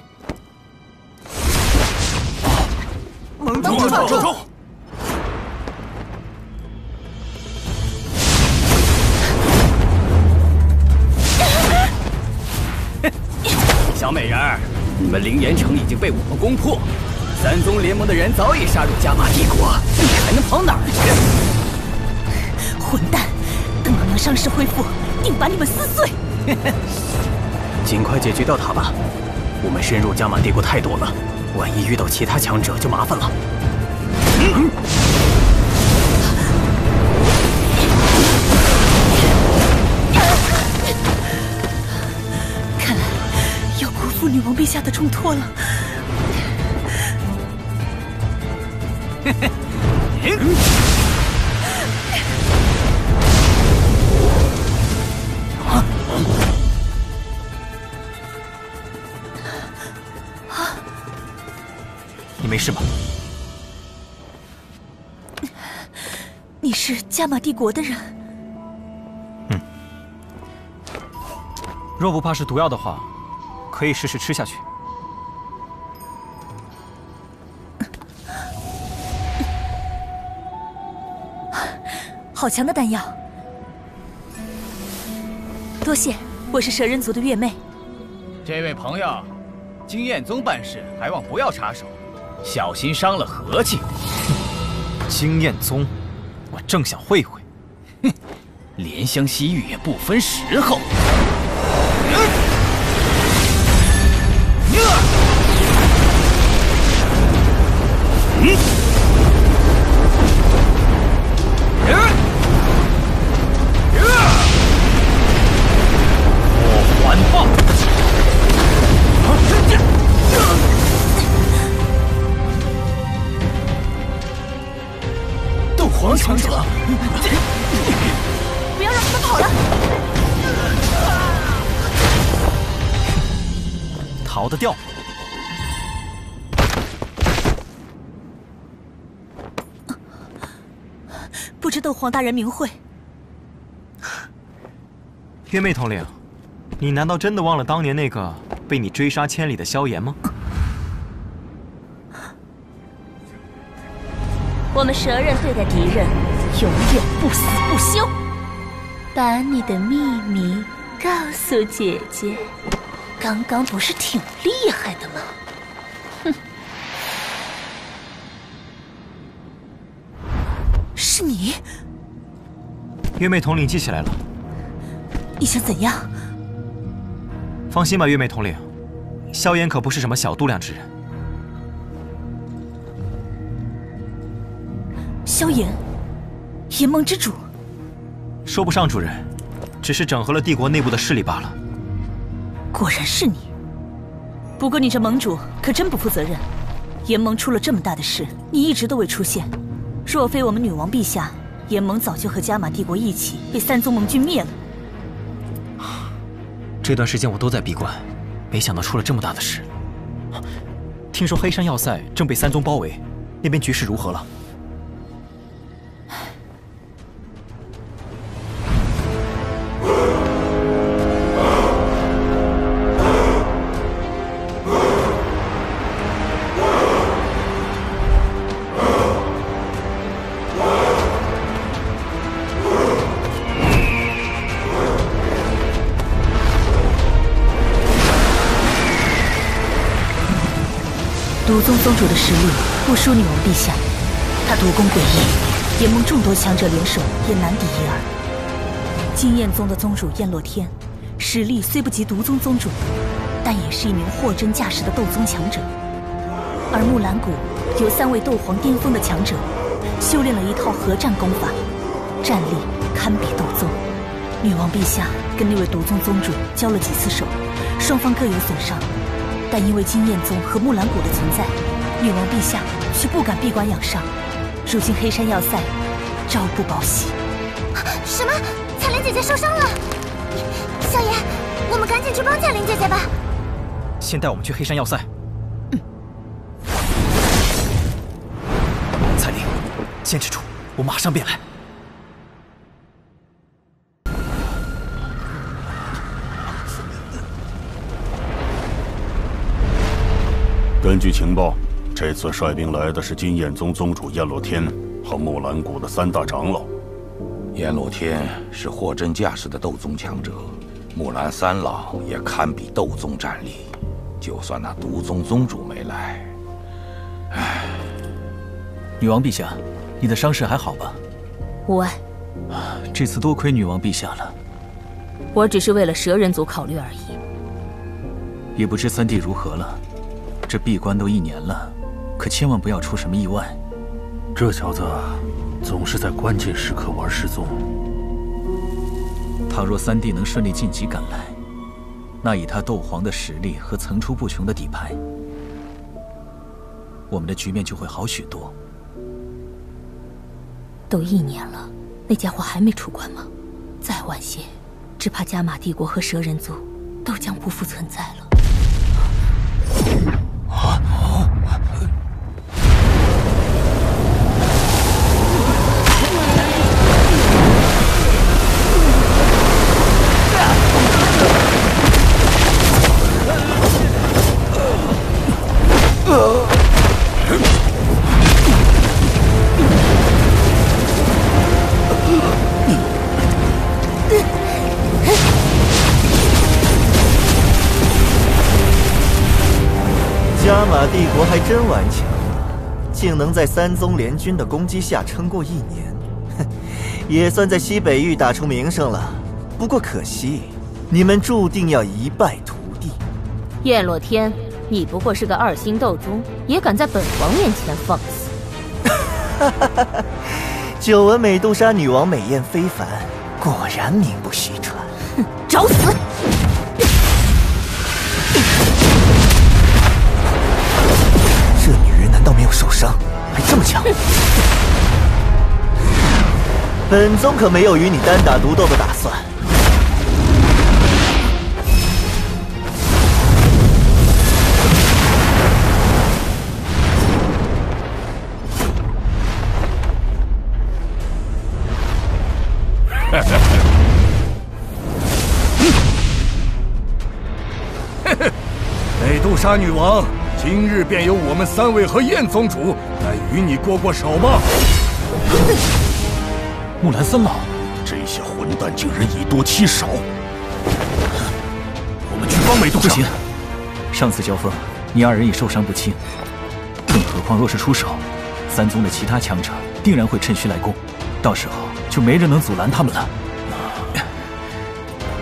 盟主保重。 小美人儿，你们灵岩城已经被我们攻破，三宗联盟的人早已杀入加玛帝国，你还能跑哪儿去？混蛋！等到能伤势恢复，定把你们撕碎！尽快解决掉他吧，我们深入加玛帝国太多了，万一遇到其他强者就麻烦了。嗯 女王陛下的重托了。你没事吧？你是加玛帝国的人？嗯。若不怕是毒药的话。 可以试试吃下去。好强的丹药！多谢，我是蛇人族的月妹。这位朋友，经验宗办事，还望不要插手，小心伤了和气。经验宗，我正想会会。哼，怜香惜玉也不分时候。 我环抱。斗皇强者，不要让他们跑了！逃得掉。 不知斗皇大人名讳，月妹统领，你难道真的忘了当年那个被你追杀千里的萧炎吗？我们蛇刃对待敌人，永远不死不休。把你的秘密告诉姐姐，刚刚不是挺厉害的吗？哼。 是你，月妹统领记起来了。你想怎样？放心吧，月妹统领，萧炎可不是什么小度量之人。萧炎，炎盟之主，说不上主人，只是整合了帝国内部的势力罢了。果然是你。不过你这盟主可真不负责任，炎盟出了这么大的事，你一直都未出现。 若非我们女王陛下，炎盟早就和加玛帝国一起被三宗盟军灭了。这段时间我都在闭关，没想到出了这么大的事。听说黑山要塞正被三宗包围，那边局势如何了？宗宗主的实力不输女王陛下，他毒功诡异，炎盟众多强者联手也难敌一二。金焰宗的宗主燕落天，实力虽不及毒宗宗主，但也是一名货真价实的斗宗强者。而木兰谷由三位斗皇巅峰的强者修炼了一套合战功法，战力堪比斗宗。女王陛下跟那位毒宗宗主交了几次手，双方各有损伤，但因为金焰宗和木兰谷的存在，女王陛下却不敢闭关养伤。如今黑山要塞朝不保夕。什么？彩莲姐姐受伤了！萧炎，我们赶紧去帮彩莲姐姐吧。先带我们去黑山要塞。 坚持住，我马上便来。根据情报，这次率兵来的是金焰宗宗主燕洛天和木兰谷的三大长老。燕洛天是货真价实的斗宗强者，木兰三老也堪比斗宗战力。就算那毒宗宗主没来，唉。女王陛下。 你的伤势还好吧？无碍。这次多亏女王陛下了。我只是为了蛇人族考虑而已。也不知三弟如何了。这闭关都一年了，可千万不要出什么意外。这小子总是在关键时刻玩失踪。倘若三弟能顺利晋级赶来，那以他斗皇的实力和层出不穷的底牌，我们的局面就会好许多。 都一年了，那家伙还没出关吗？再晚些，只怕加玛帝国和蛇人族都将不复存在了。啊啊帝国还真顽强，竟能在三宗联军的攻击下撑过一年，哼，也算在西北域打出名声了。不过可惜，你们注定要一败涂地。燕洛天，你不过是个二星斗宗，也敢在本王面前放肆！哈哈哈哈！久闻美杜莎女王美艳非凡，果然名不虚传。哼，找死！ 受伤还这么强，本宗可没有与你单打独斗的打算。美杜莎女王。 今日便由我们三位和燕宗主来与你过过手吧。木兰三老，这些混蛋竟然以多欺少！我们去帮美杜莎。不行，上次交锋，你二人已受伤不轻，更何况若是出手，三宗的其他强者定然会趁虚来攻，到时候就没人能阻拦他们了。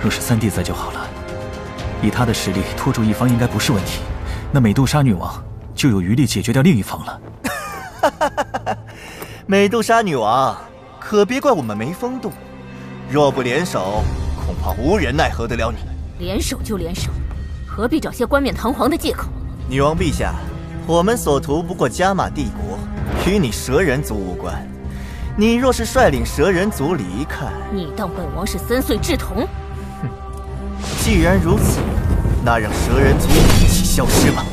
若是三弟在就好了，以他的实力拖住一方应该不是问题。 那美杜莎女王就有余力解决掉另一方了。美杜莎女王，可别怪我们没风度。若不联手，恐怕无人奈何得了你。联手就联手，何必找些冠冕堂皇的借口？女王陛下，我们所图不过加玛帝国，与你蛇人族无关。你若是率领蛇人族离开，你当本王是三岁稚童？哼！既然如此。 那让蛇人族一起消失吧！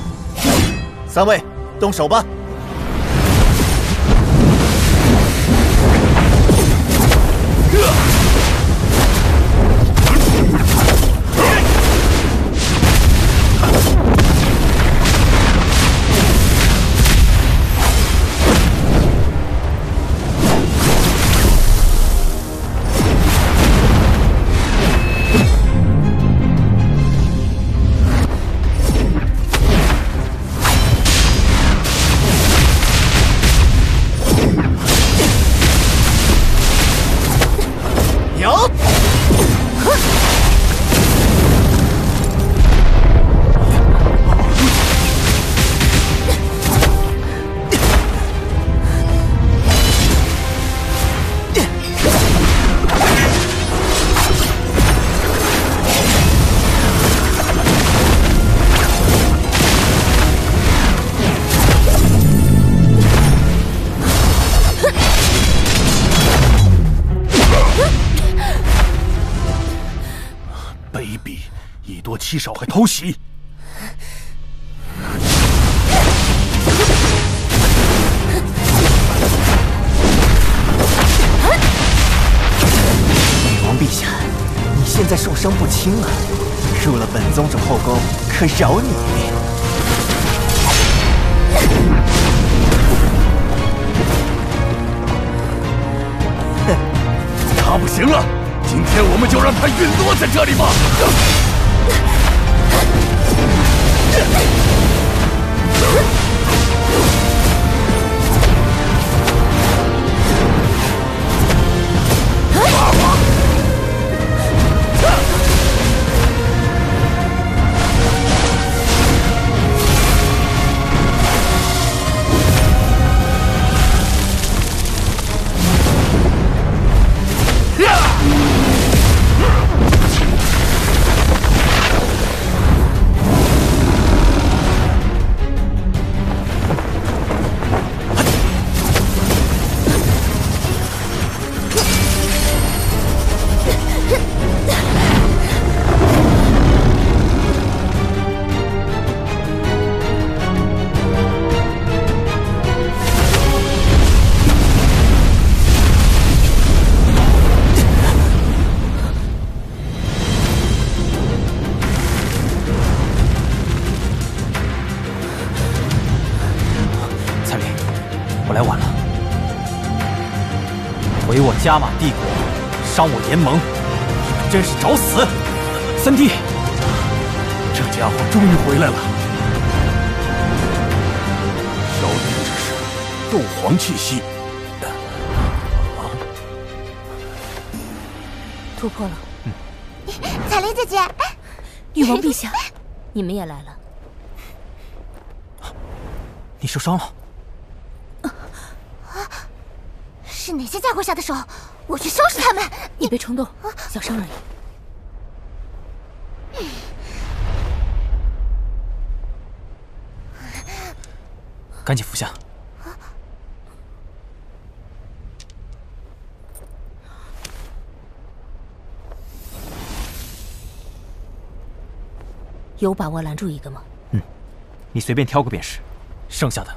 三位，动手吧！欺扰和偷袭。女王陛下，你现在受伤不轻啊，入了本宗主后宫，可饶你一命。 他不行了，今天我们就让他陨落在这里吧！加玛帝国伤我联盟，你们真是找死！三弟，这家伙终于回来了。烧人之时，斗皇气息。啊！突破了。嗯。彩铃姐姐，女王陛下，你们也来了。你受伤了。 是哪些家伙下的手？我去收拾他们！你别冲动，小伤而已。赶紧服下。有把握拦住一个吗？嗯，你随便挑个便是，剩下的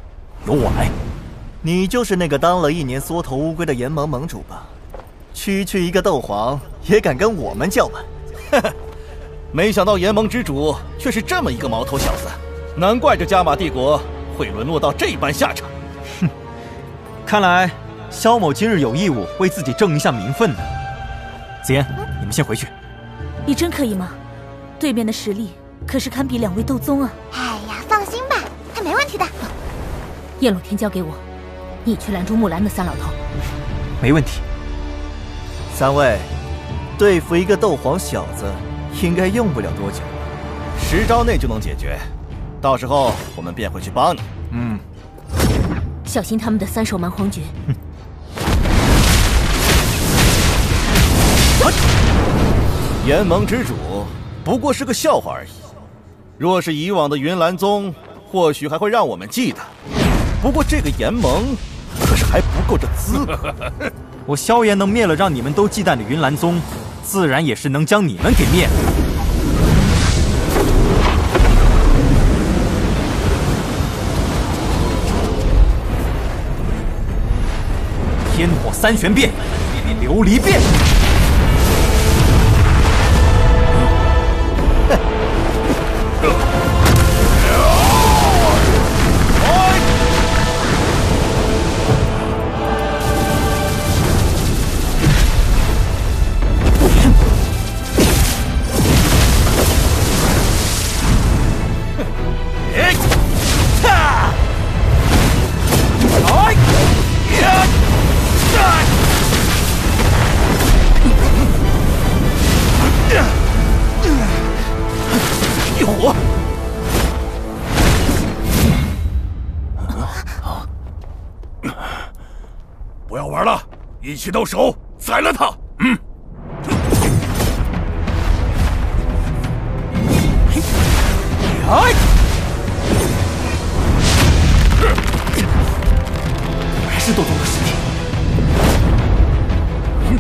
由我来。 你就是那个当了一年缩头乌龟的炎盟盟主吧？区区一个斗皇也敢跟我们叫板，哈哈！没想到炎盟之主却是这么一个毛头小子，难怪这加玛帝国会沦落到这般下场。哼！看来萧某今日有义务为自己争一下名分呢。紫妍，你们先回去。你真可以吗？对面的实力可是堪比两位斗宗啊！哎呀，放心吧，他没问题的。叶陇天交给我。 你去拦住木兰那三老头，没问题。三位，对付一个斗皇小子，应该用不了多久，十招内就能解决。到时候我们便会去帮你。嗯，小心他们的三手蛮荒诀。嗯 啊、炎盟之主不过是个笑话而已。若是以往的云岚宗，或许还会让我们记得。不过这个炎盟。 可是还不够这资格。我萧炎能灭了让你们都忌惮的云岚宗，自然也是能将你们给灭了。天火三玄变，琉璃变。一起动手宰了他！嗯。果然是斗宗的实力。嗯。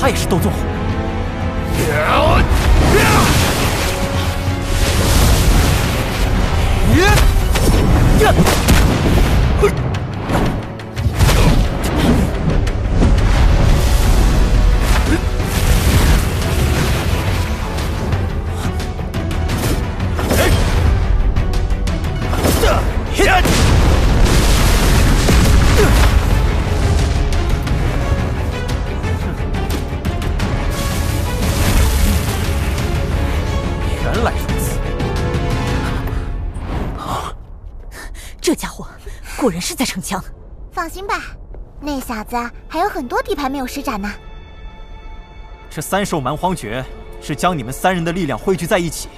他也是斗宗。果然是在逞强，放心吧，那小子还有很多地盘没有施展呢。这三兽蛮荒诀是将你们三人的力量汇聚在一起，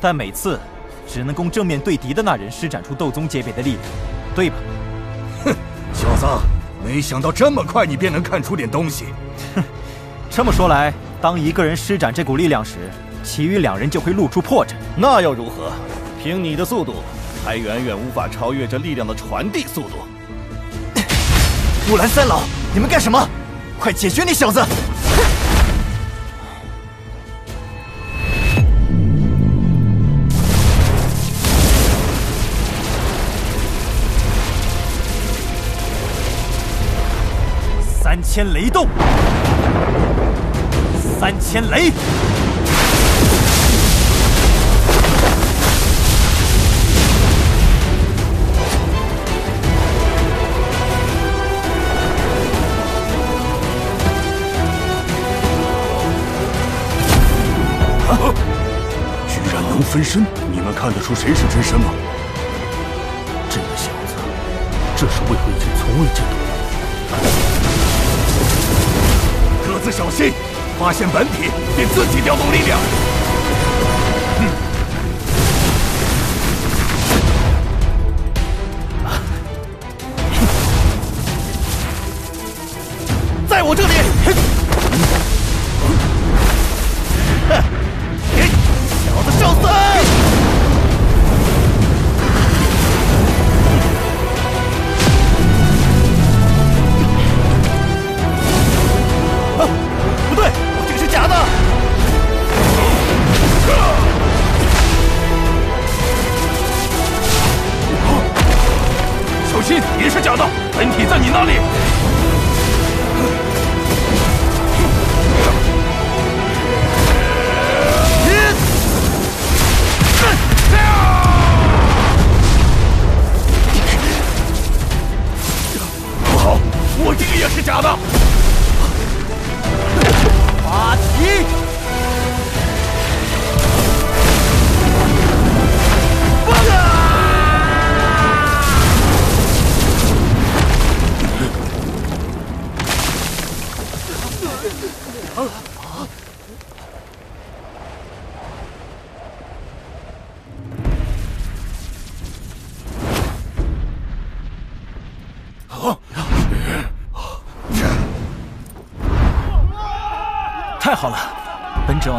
但每次只能供正面对敌的那人施展出斗宗级别的力量，对吧？哼，小子，没想到这么快你便能看出点东西。哼，这么说来，当一个人施展这股力量时，其余两人就会露出破绽。那又如何？凭你的速度， 还远远无法超越这力量的传递速度。木兰三老，你们干什么？快解决那小子！三千雷动，三千雷！ 分身，你们看得出谁是真身吗？这个小子，这是为何以前从未见过？各自小心，发现本体便自己调动力量。嗯、在我这里。嗯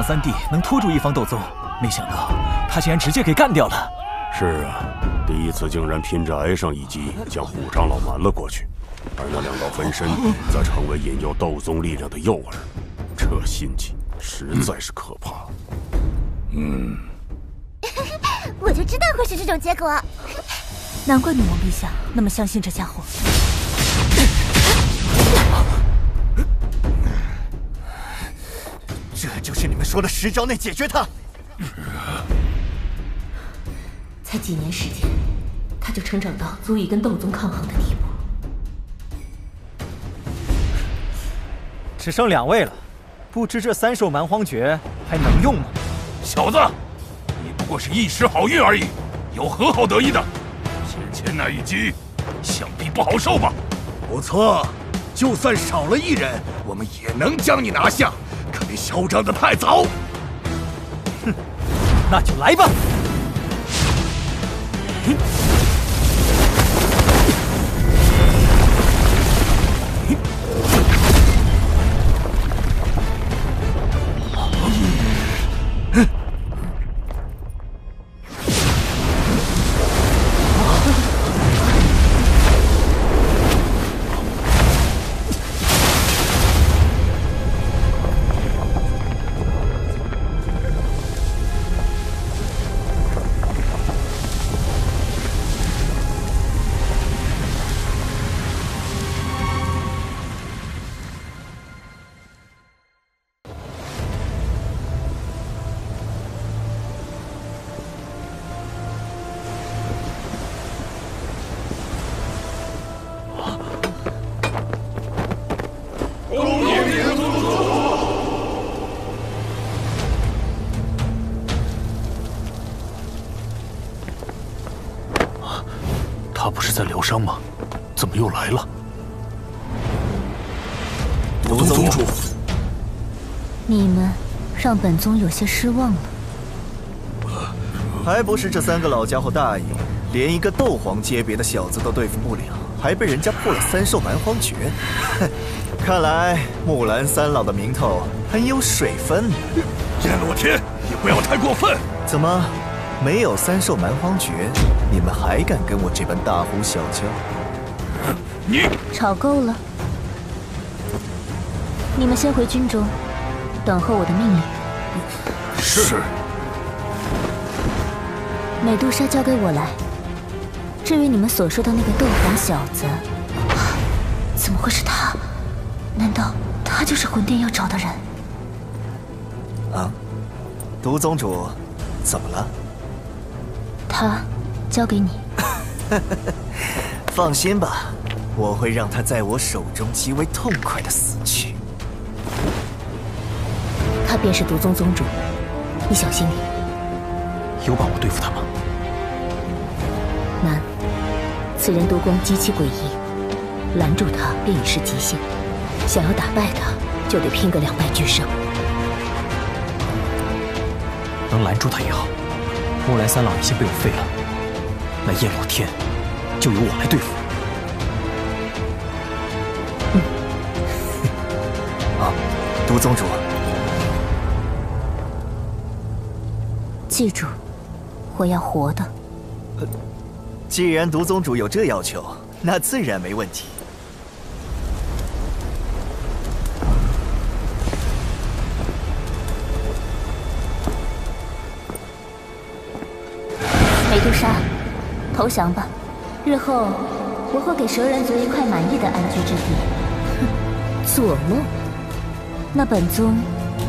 三弟能拖住一方斗宗，没想到他竟然直接给干掉了。是啊，第一次竟然拼着挨上一击，将虎长老瞒了过去，而那两道分身则成为引诱斗宗力量的诱饵。这心计实在是可怕。嗯，我就知道会是这种结果，难怪女王陛下那么相信这家伙。 这就是你们说的十招内解决他。才几年时间，他就成长到足以跟斗宗抗衡的地步。只剩两位了，不知这三兽蛮荒诀还能用吗？小子，你不过是一时好运而已，有何好得意的？先前那一击，想必不好受吧？不错，就算少了一人，我们也能将你拿下。 可别嚣张的太早！哼，那就来吧！伤吗？怎么又来了？独宗主，你们让本宗有些失望了。还不是这三个老家伙大意，连一个斗皇阶别的小子都对付不了，还被人家破了三兽蛮荒诀。哼，看来木兰三老的名头很有水分呢。燕落天，你不要太过分。怎么？ 没有三兽蛮荒诀，你们还敢跟我这般大呼小叫？你吵够了，你们先回军中，等候我的命令。是。美杜莎交给我来。至于你们所说的那个斗皇小子，啊，怎么会是他？难道他就是魂殿要找的人？啊，独宗主，怎么了？ 他交给你，放心吧，我会让他在我手中极为痛快的死去。他便是独宗宗主，你小心点。有把握对付他吗？难，此人夺光极其诡异，拦住他便已是极限，想要打败他就得拼个两败俱伤。能拦住他也好。 木兰三老已经被我废了，那燕落天就由我来对付。嗯、啊，独宗主，记住，我要活的。呃，既然独宗主有这要求，那自然没问题。杜莎，投降吧！日后我会给蛇人族一块满意的安居之地。哼，做梦！那本宗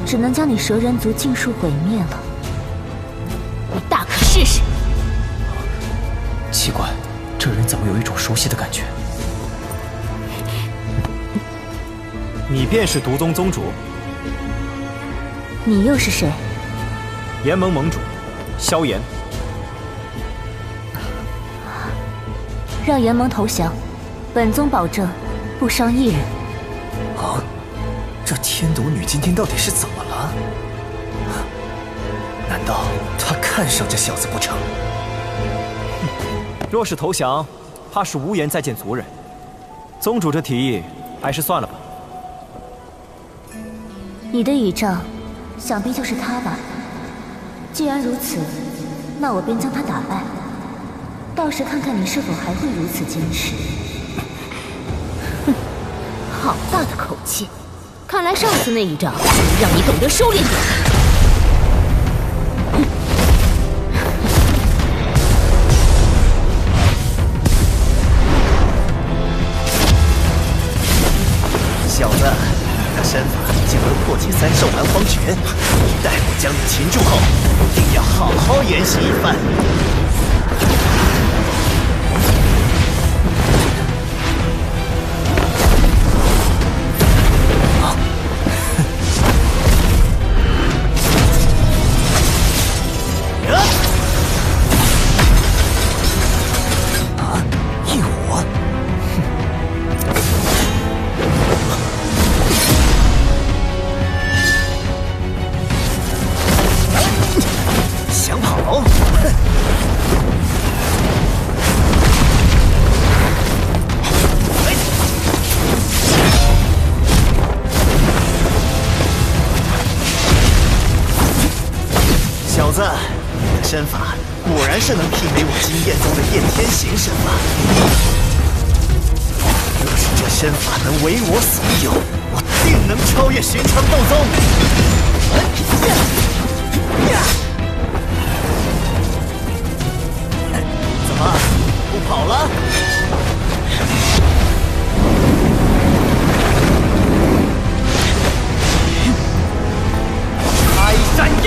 只能将你蛇人族尽数毁灭了。你大可试试。奇怪，这人怎么有一种熟悉的感觉？你便是独宗宗主。你又是谁？炎盟盟主，萧炎。 让炎盟投降，本宗保证不伤一人。啊！这天毒女今天到底是怎么了？难道她看上这小子不成？若是投降，怕是无颜再见族人。宗主这提议，还是算了吧。你的倚仗，想必就是他吧？既然如此，那我便将他打败。 到时看看你是否还会如此坚持。哼，好大的口气！看来上次那一仗让你懂得收敛点。 三兽蛮荒诀，待我将你擒住后，一定要好好研习一番。啊！啊！一我。 小子，你的身法果然是能媲美我金焰宗的焰天行身法。若是这身法能为我所有，我定能超越寻常斗宗。 怎么不跑了？开山印！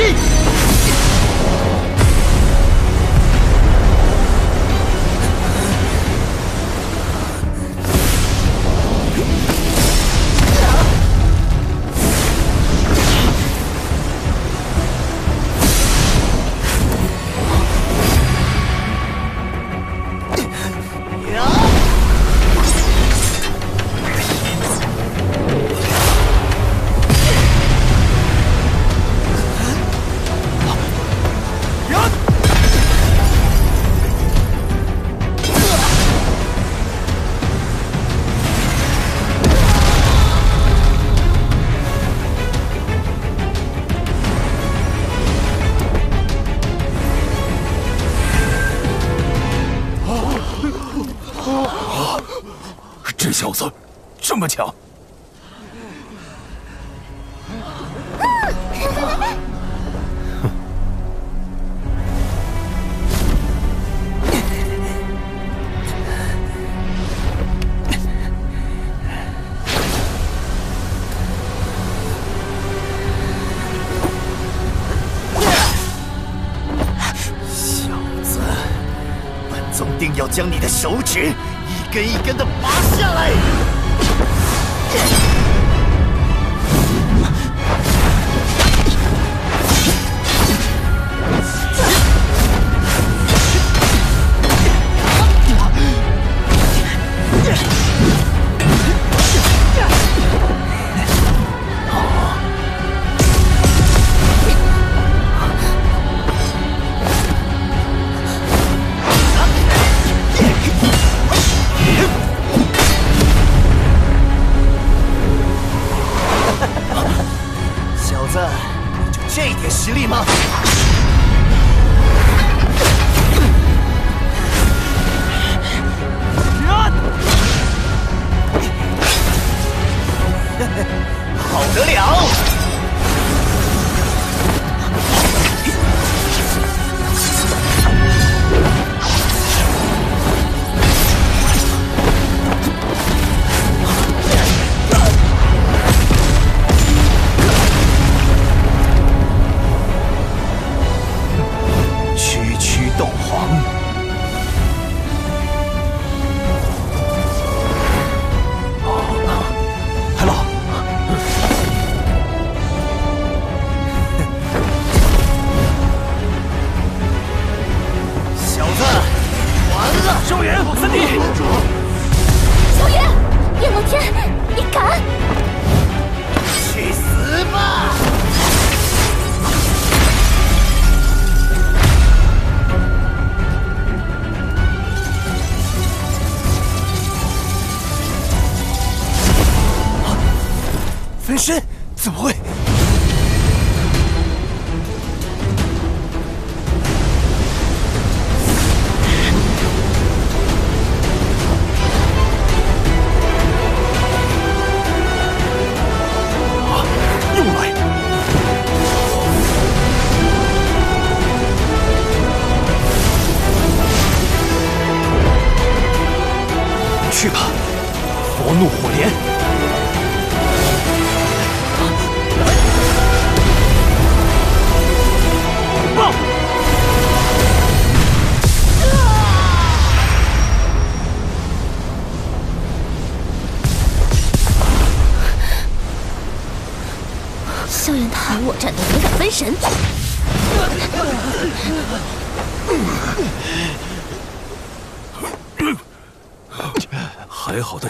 啊！手色，这么强！哼！小子，本总定要将你的手指 一根一根的拔下来！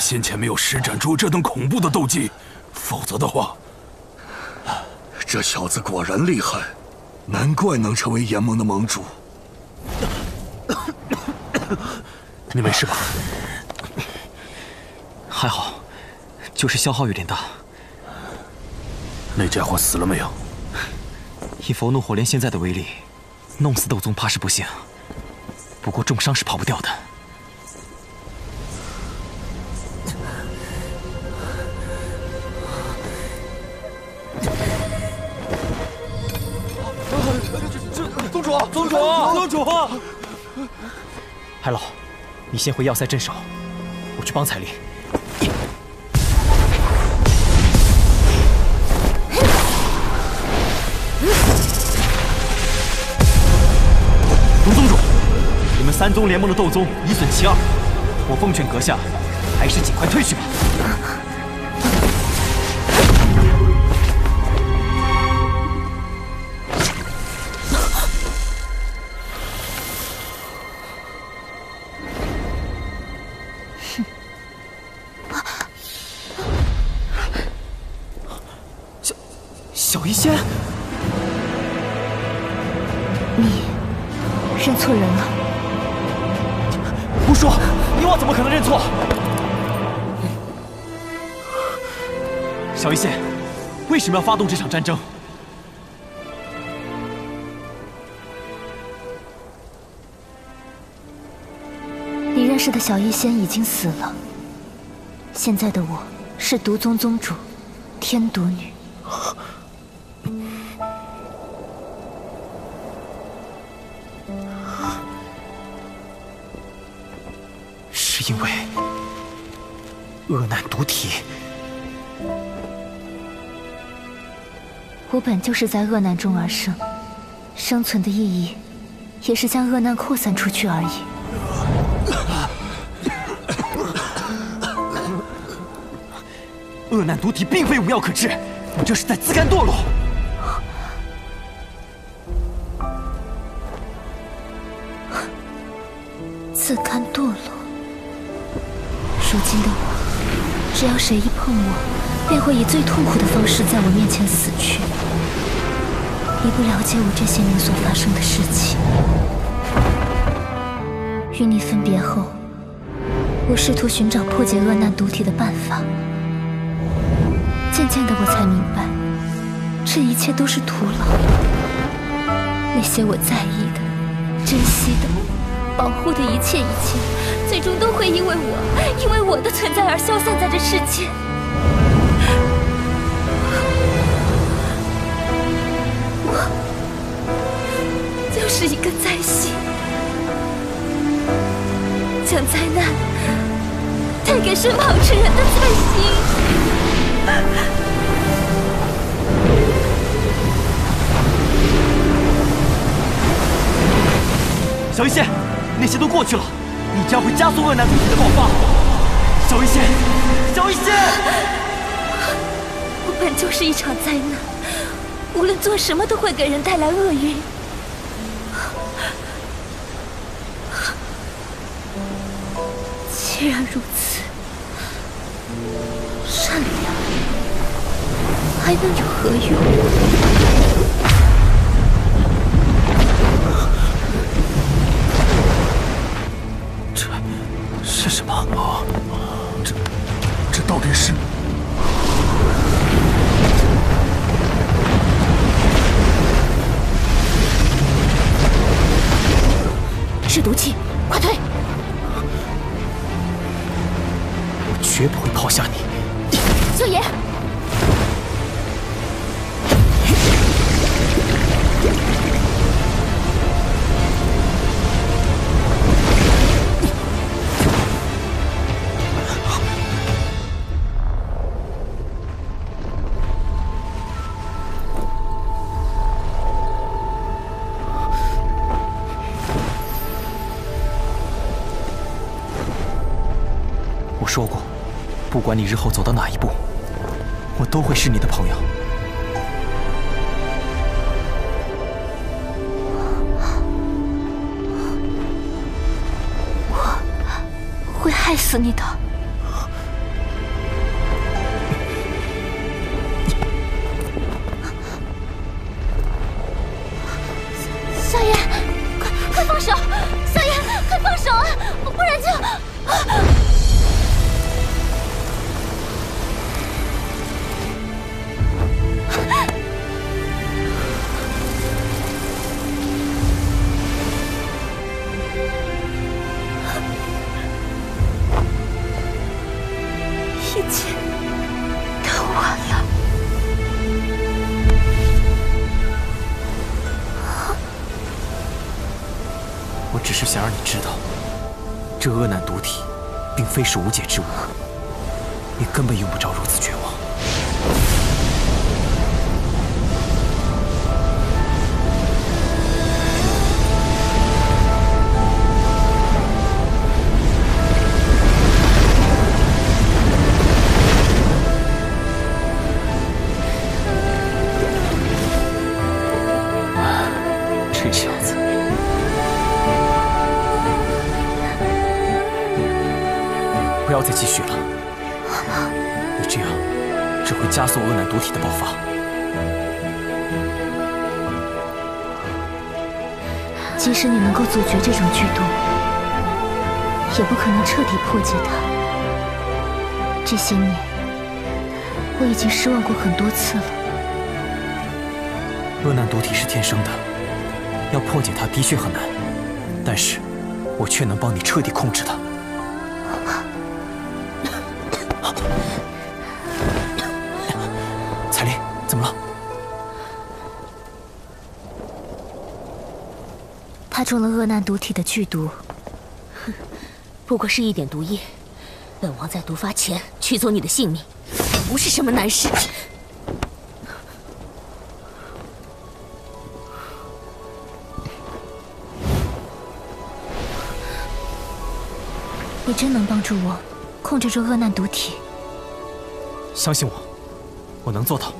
先前没有施展出这等恐怖的斗技，否则的话，这小子果然厉害，难怪能成为炎盟的盟主。你没事吧？还好，就是消耗有点大。那家伙死了没有？以佛怒火莲现在的威力，弄死斗宗怕是不行，不过重伤是跑不掉的。 宗主，宗主，海老，你先回要塞镇守，我去帮彩铃。龙宗主，你们三宗联盟的斗宗已损其二，我奉劝阁下，还是尽快退去吧。 为什么要发动这场战争？你认识的小医仙已经死了，现在的我是毒宗宗主，天毒女。是因为恶难毒体。我本就是在恶难中而生，生存的意义也是将恶难扩散出去而已。 恶难毒体并非无药可治，你这是在自甘堕落。自甘堕落。如今的我，只要谁一碰我，便会以最痛苦的方式在我面前死去。你不了解我这些年所发生的事情。与你分别后，我试图寻找破解恶难毒体的办法。 渐渐的，我才明白，这一切都是徒劳。那些我在意的、珍惜的、保护的一切一切，最终都会因为我、因为我的存在而消散在这世间。我就是一个灾星，将灾难带给身旁之人的灾星。 小医仙，那些都过去了，你这样会加速恶难毒体的爆发。小医仙，小医仙，我本就是一场灾难，无论做什么都会给人带来厄运。既然如此，善良。 还能有何用？这是什么？啊、这这到底是？是毒气，快退！我绝不会抛下你，九爷。 说过，不管你日后走到哪一步，我都会是你的朋友。我会害死你的。小妍，快快放手！小妍，快放手啊！不然就…… 想让你知道，这恶难毒体并非是无解之物，你根本用不着如此绝望。啊，这小子！ 不要再继续了，你这样只会加速恶难毒体的爆发。即使你能够阻绝这种剧毒，也不可能彻底破解它。这些年，我已经失望过很多次了。恶难毒体是天生的，要破解它的确很难，但是我却能帮你彻底控制它。他中了恶难毒体的剧毒，哼，不过是一点毒液。本王在毒发前取走你的性命，不是什么难事。你真能帮助我控制住恶难毒体？相信我，我能做到。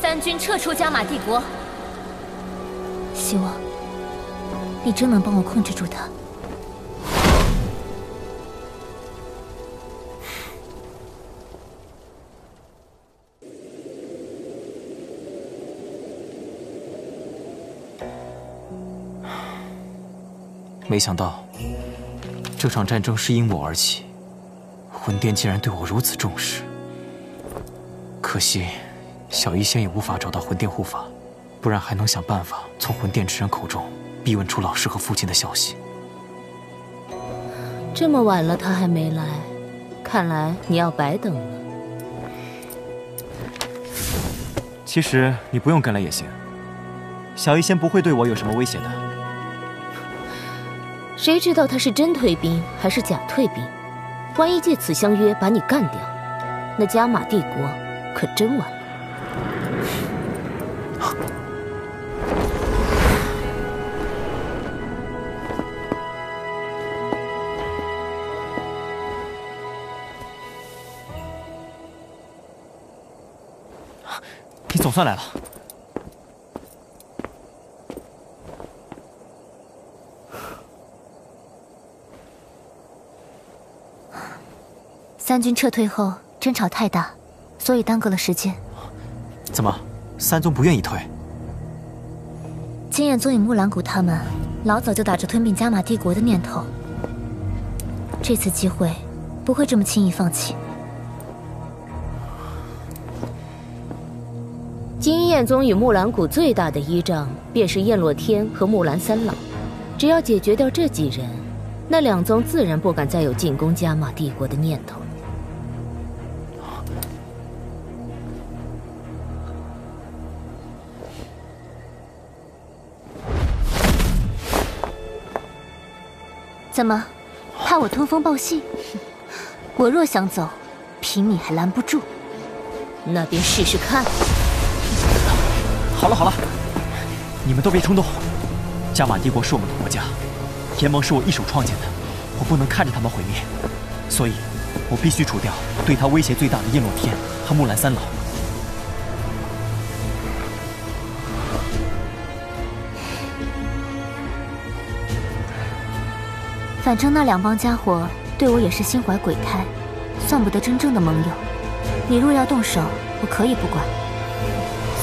三军撤出加玛帝国。希望你真能帮我控制住他。没想到这场战争是因我而起，魂殿竟然对我如此重视。可惜。 小医仙也无法找到魂殿护法，不然还能想办法从魂殿之人口中逼问出老师和父亲的消息。这么晚了，他还没来，看来你要白等了。其实你不用跟来也行，小医仙不会对我有什么威胁的。谁知道他是真退兵还是假退兵？万一借此相约把你干掉，那加玛帝国可真完了。 你总算来了。三军撤退后，争吵太大，所以耽搁了时间。怎么，三宗不愿意退？金眼宗与木兰谷他们老早就打着吞并加玛帝国的念头，这次机会不会这么轻易放弃。 金焰宗与木兰谷最大的依仗便是燕落天和木兰三老，只要解决掉这几人，那两宗自然不敢再有进攻加玛帝国的念头了。怎么，怕我通风报信？我若想走，凭你还拦不住。那便试试看。 好了好了，你们都别冲动。加玛帝国是我们的国家，联盟是我一手创建的，我不能看着他们毁灭，所以，我必须除掉对他威胁最大的叶落天和木兰三老。反正那两帮家伙对我也是心怀鬼胎，算不得真正的盟友。你若要动手，我可以不管。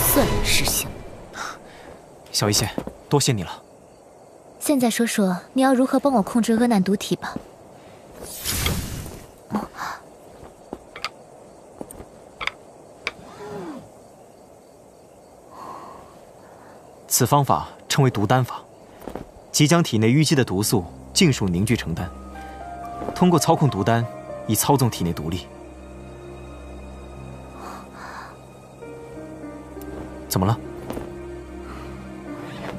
算你识相。 小医仙，多谢你了。现在说说你要如何帮我控制恶难毒体吧。此方法称为毒丹法，即将体内淤积的毒素尽数凝聚成丹，通过操控毒丹以操纵体内毒力。怎么了？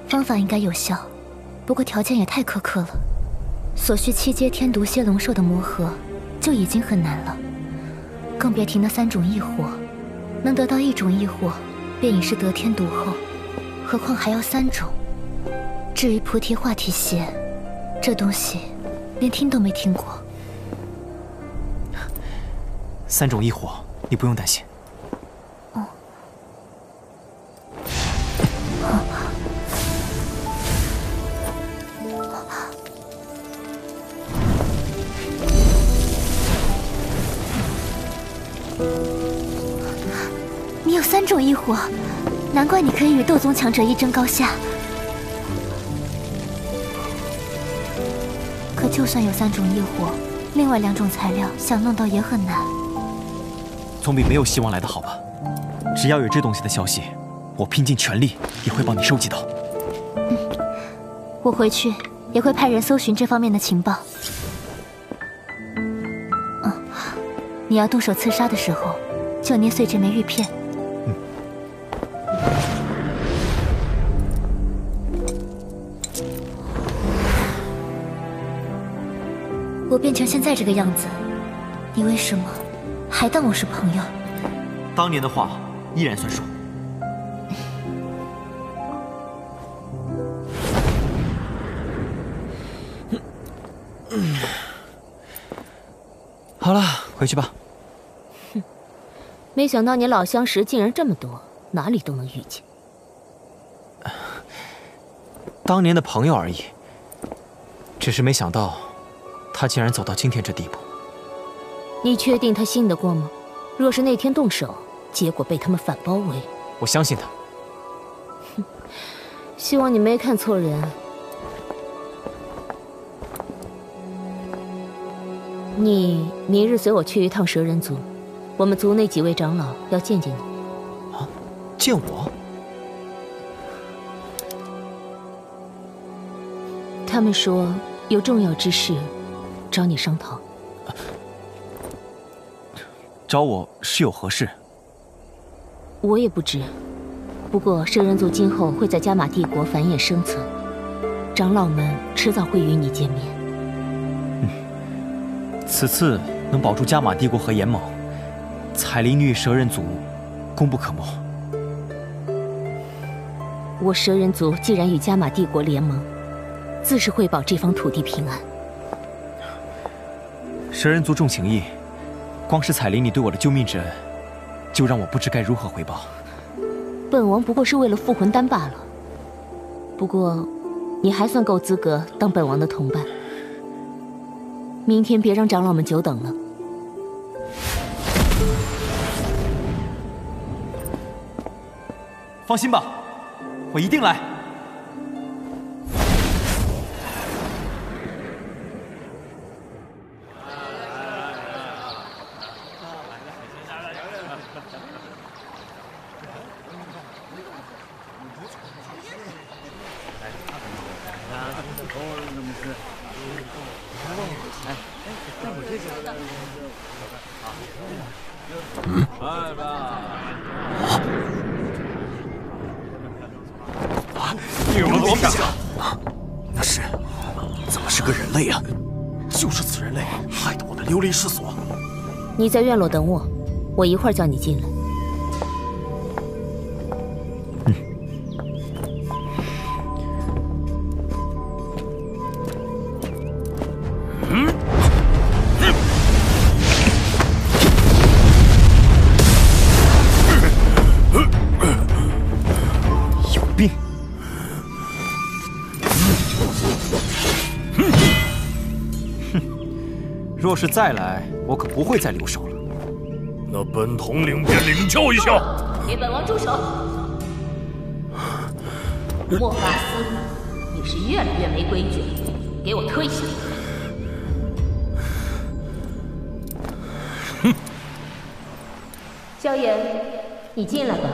方法应该有效，不过条件也太苛刻了。所需七阶天毒蝎龙兽的磨合就已经很难了，更别提那三种异火。能得到一种异火，便已是得天独厚，何况还要三种。至于菩提化体蝎，这东西连听都没听过。三种异火，你不用担心。 三种异火，难怪你可以与斗宗强者一争高下。可就算有三种异火，另外两种材料想弄到也很难。总比没有希望来的好吧？只要有这东西的消息，我拼尽全力也会帮你收集到。嗯，我回去也会派人搜寻这方面的情报。嗯，你要动手刺杀的时候，就捏碎这枚玉片。嗯。我变成现在这个样子，你为什么还当我是朋友？当年的话依然算数。 好了，回去吧。哼，没想到你老相识竟然这么多，哪里都能遇见。当年的朋友而已，只是没想到他竟然走到今天这地步。你确定他信得过吗？若是那天动手，结果被他们反包围，我相信他。哼，希望你没看错人。 你明日随我去一趟蛇人族，我们族内几位长老要见见你。啊，见我？他们说有重要之事找你商讨。啊，找我是有何事？我也不知，不过蛇人族今后会在加玛帝国繁衍生存，长老们迟早会与你见面。 此次能保住加玛帝国和炎盟，彩铃女与蛇人族功不可没。我蛇人族既然与加玛帝国联盟，自是会保这方土地平安。蛇人族重情义，光是彩铃你对我的救命之恩，就让我不知该如何回报。本王不过是为了复魂丹罢了。不过，你还算够资格当本王的同伴。 明天别让长老们久等了。放心吧，我一定来。嗯，啊！女王陛下，那是怎么是个人类啊？就是此人类害得我们流离失所。你在院落等我，我一会儿叫你进来。嗯。嗯。 若是再来，我可不会再留手了。那本统领便领教一下。给本王住手！莫法斯，你是越来越没规矩，给我退下！哼！萧炎，你进来吧。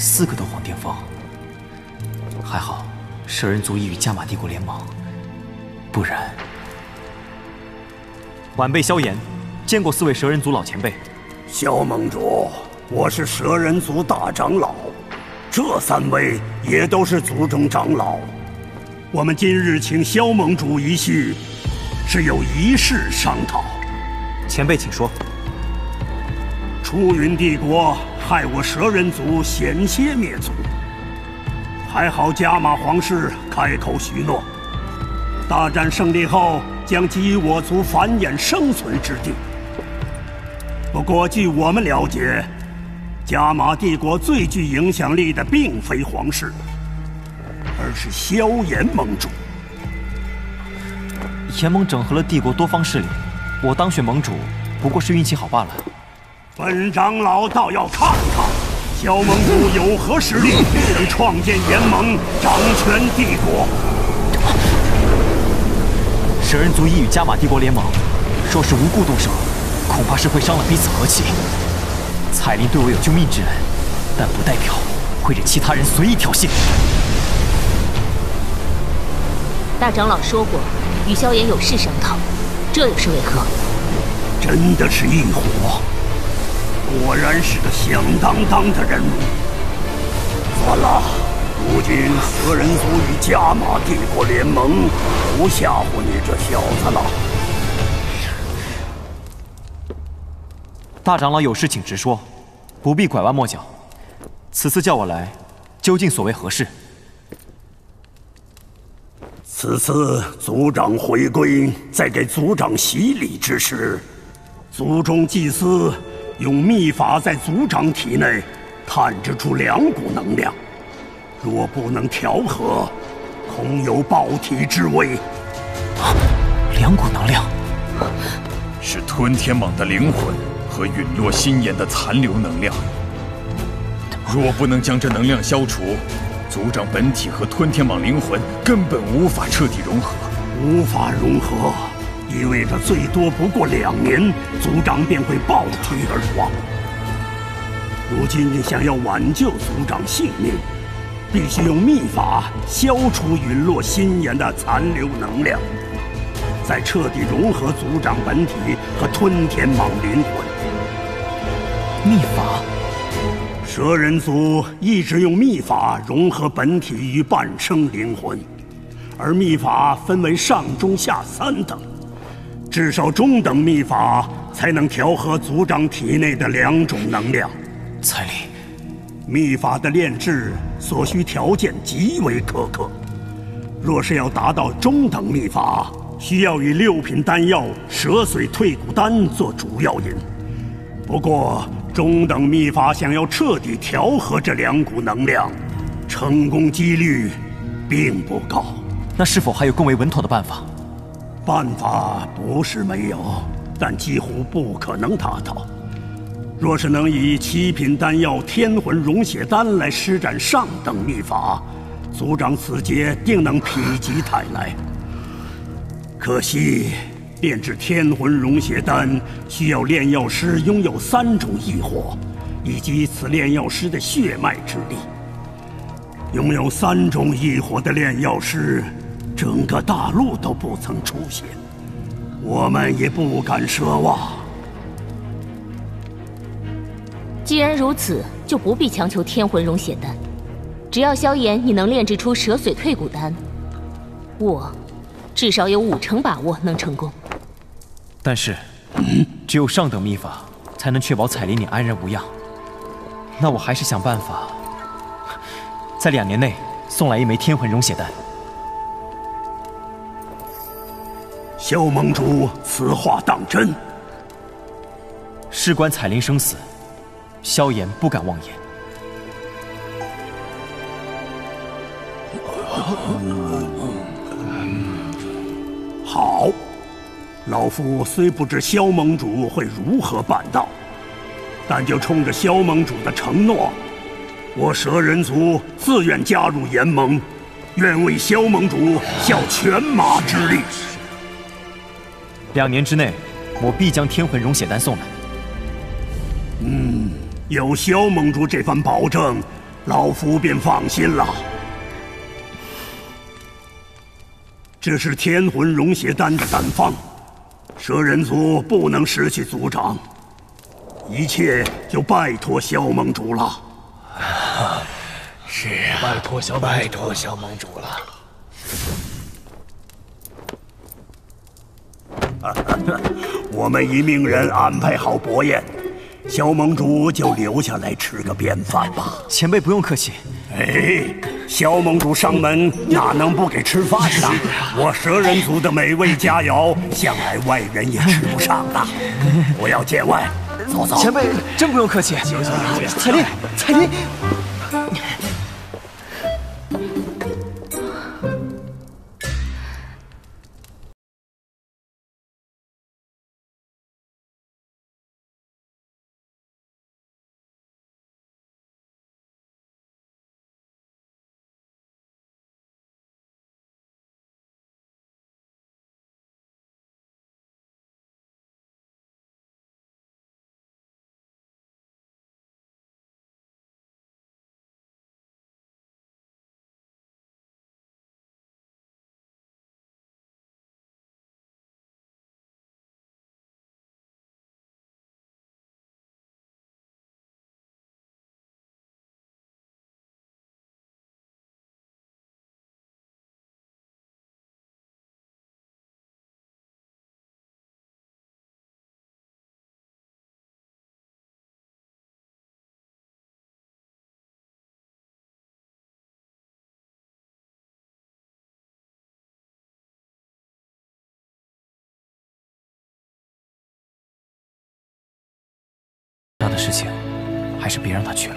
四个斗皇巅峰，还好蛇人族已与加玛帝国联盟，不然。晚辈萧炎，见过四位蛇人族老前辈。萧盟主，我是蛇人族大长老，这三位也都是族中长老。我们今日请萧盟主一叙，是有一事商讨。前辈请说。出云帝国。 害我蛇人族险些灭族，还好加玛皇室开口许诺，大战胜利后将给予我族繁衍生存之地。不过据我们了解，加玛帝国最具影响力的并非皇室，而而是萧炎盟主。炎盟整合了帝国多方势力，我当选盟主不过是运气好罢了。本长老倒要看看，萧盟主有何实力，能创建炎盟，掌权帝国。蛇人族已与加玛帝国联盟，若是无故动手，恐怕是会伤了彼此和气。彩铃对我有救命之恩，但不代表会任其他人随意挑衅。 大长老说过，与萧炎有事商讨，这又是为何？真的是一伙，果然是个响当当的人物。算了，如今蛇人族与加玛帝国联盟，不吓唬你这小子了。大长老有事请直说，不必拐弯抹角。此次叫我来，究竟所谓何事？ 此次族长回归，在给族长洗礼之时，族中祭司用秘法在族长体内探知出两股能量，若不能调和，恐有爆体之危。啊，两股能量，是吞天蟒的灵魂和陨落心炎的残留能量。若不能将这能量消除， 族长本体和吞天蟒灵魂根本无法彻底融合，无法融合，意味着最多不过两年，族长便会爆体而亡。如今你想要挽救族长性命，必须用秘法消除陨落心炎的残留能量，再彻底融合族长本体和吞天蟒灵魂。秘法。 蛇人族一直用秘法融合本体与半生灵魂，而秘法分为上、中、下三等，至少中等秘法才能调和族长体内的两种能量。彩铃，秘法的炼制所需条件极为苛刻，若是要达到中等秘法，需要以六品丹药蛇髓退骨丹做主要引。不过， 中等秘法想要彻底调和这两股能量，成功几率并不高。那是否还有更为稳妥的办法？办法不是没有，但几乎不可能达到。若是能以七品丹药天魂融血丹来施展上等秘法，族长此劫定能否极泰来。可惜 炼制天魂融血丹需要炼药师拥有三种异火，以及此炼药师的血脉之力。拥有三种异火的炼药师，整个大陆都不曾出现，我们也不敢奢望。既然如此，就不必强求天魂融血丹。只要萧炎你能炼制出蛇髓退骨丹，我至少有五成把握能成功。 但是，只有上等秘法才能确保彩铃你安然无恙。那我还是想办法，在两年内送来一枚天魂融血丹。萧盟主此话当真？事关彩铃生死，萧炎不敢妄言。好。 老夫虽不知萧盟主会如何办到，但就冲着萧盟主的承诺，我蛇人族自愿加入炎盟，愿为萧盟主效犬马之力。两年之内，我必将天魂融血丹送来。嗯，有萧盟主这番保证，老夫便放心了。 这是天魂融血丹的丹方，蛇人族不能失去族长，一切就拜托萧盟主了。啊、是啊，拜托萧拜托萧盟主了。我们已命人安排好薄宴，萧盟主就留下来吃个便饭吧。前辈不用客气。哎。 萧盟主上门，哪能不给吃饭呢？我蛇人族的美味佳肴，向来外人也吃不上的。不要见外，走走。前辈真不用客气。行行行，彩铃，彩铃。事情，还是别让他去了。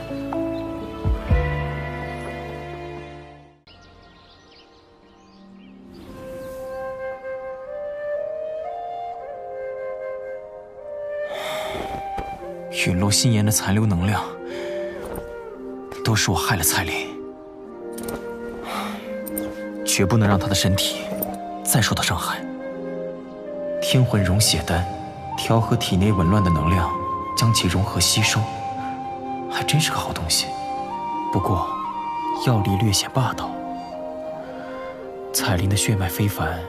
陨落心炎的残留能量，都是我害了蔡林，绝不能让他的身体再受到伤害。天魂溶血丹，调和体内紊乱的能量，将其融合吸收，还真是个好东西。不过，药力略显霸道。彩铃的血脉非凡，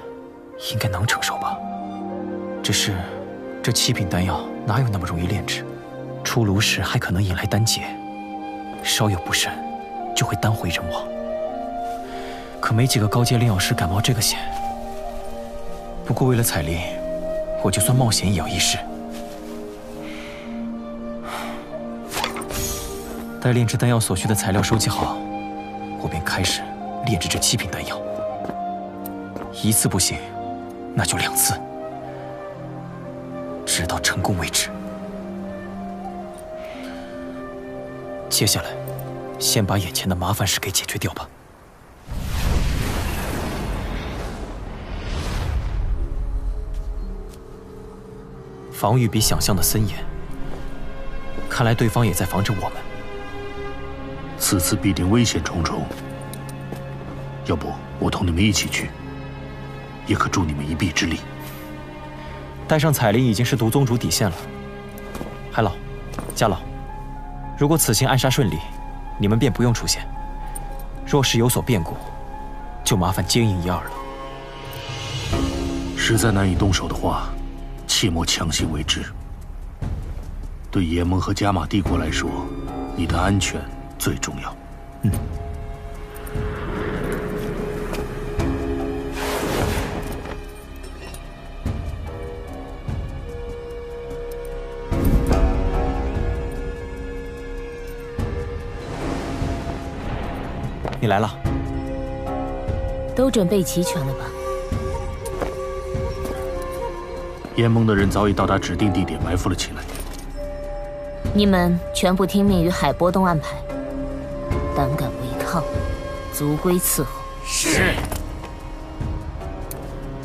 应该能承受吧？只是，这七品丹药哪有那么容易炼制？出炉时还可能引来丹劫，稍有不慎，就会丹回人亡。可没几个高阶炼药师敢冒这个险。不过为了彩铃，我就算冒险也要一试。 待炼制丹药所需的材料收集好，我便开始炼制这七品丹药。一次不行，那就两次，直到成功为止。接下来，先把眼前的麻烦事给解决掉吧。防御比想象的森严，看来对方也在防着我们。 此次必定危险重重，要不我同你们一起去，也可助你们一臂之力。带上彩铃已经是毒宗主底线了。海老、家老，如果此行暗杀顺利，你们便不用出现；若是有所变故，就麻烦接应一二了。实在难以动手的话，切莫强行为之。对爷盟和加玛帝国来说，你的安全 最重要。嗯。你来了。都准备齐全了吧？燕盟的人早已到达指定地点，埋伏了起来。你们全部听命于海波东安排。 胆敢违抗，族规伺候。是。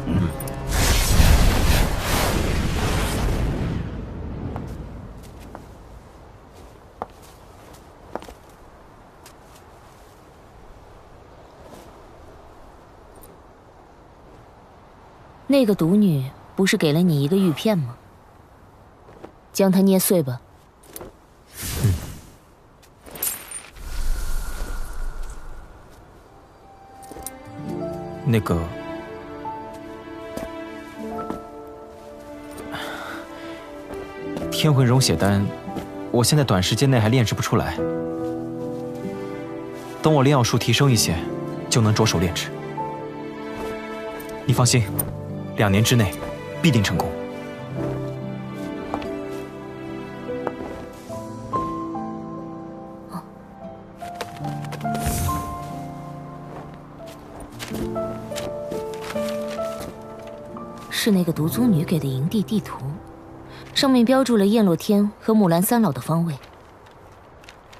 嗯。那个毒女不是给了你一个玉片吗？将它捏碎吧。 那个，天魂溶血丹，我现在短时间内还炼制不出来。等我炼药术提升一些，就能着手炼制。你放心，两年之内必定成功。哦。 是那个毒宗女给的营地地图，上面标注了燕落天和木兰三老的方位。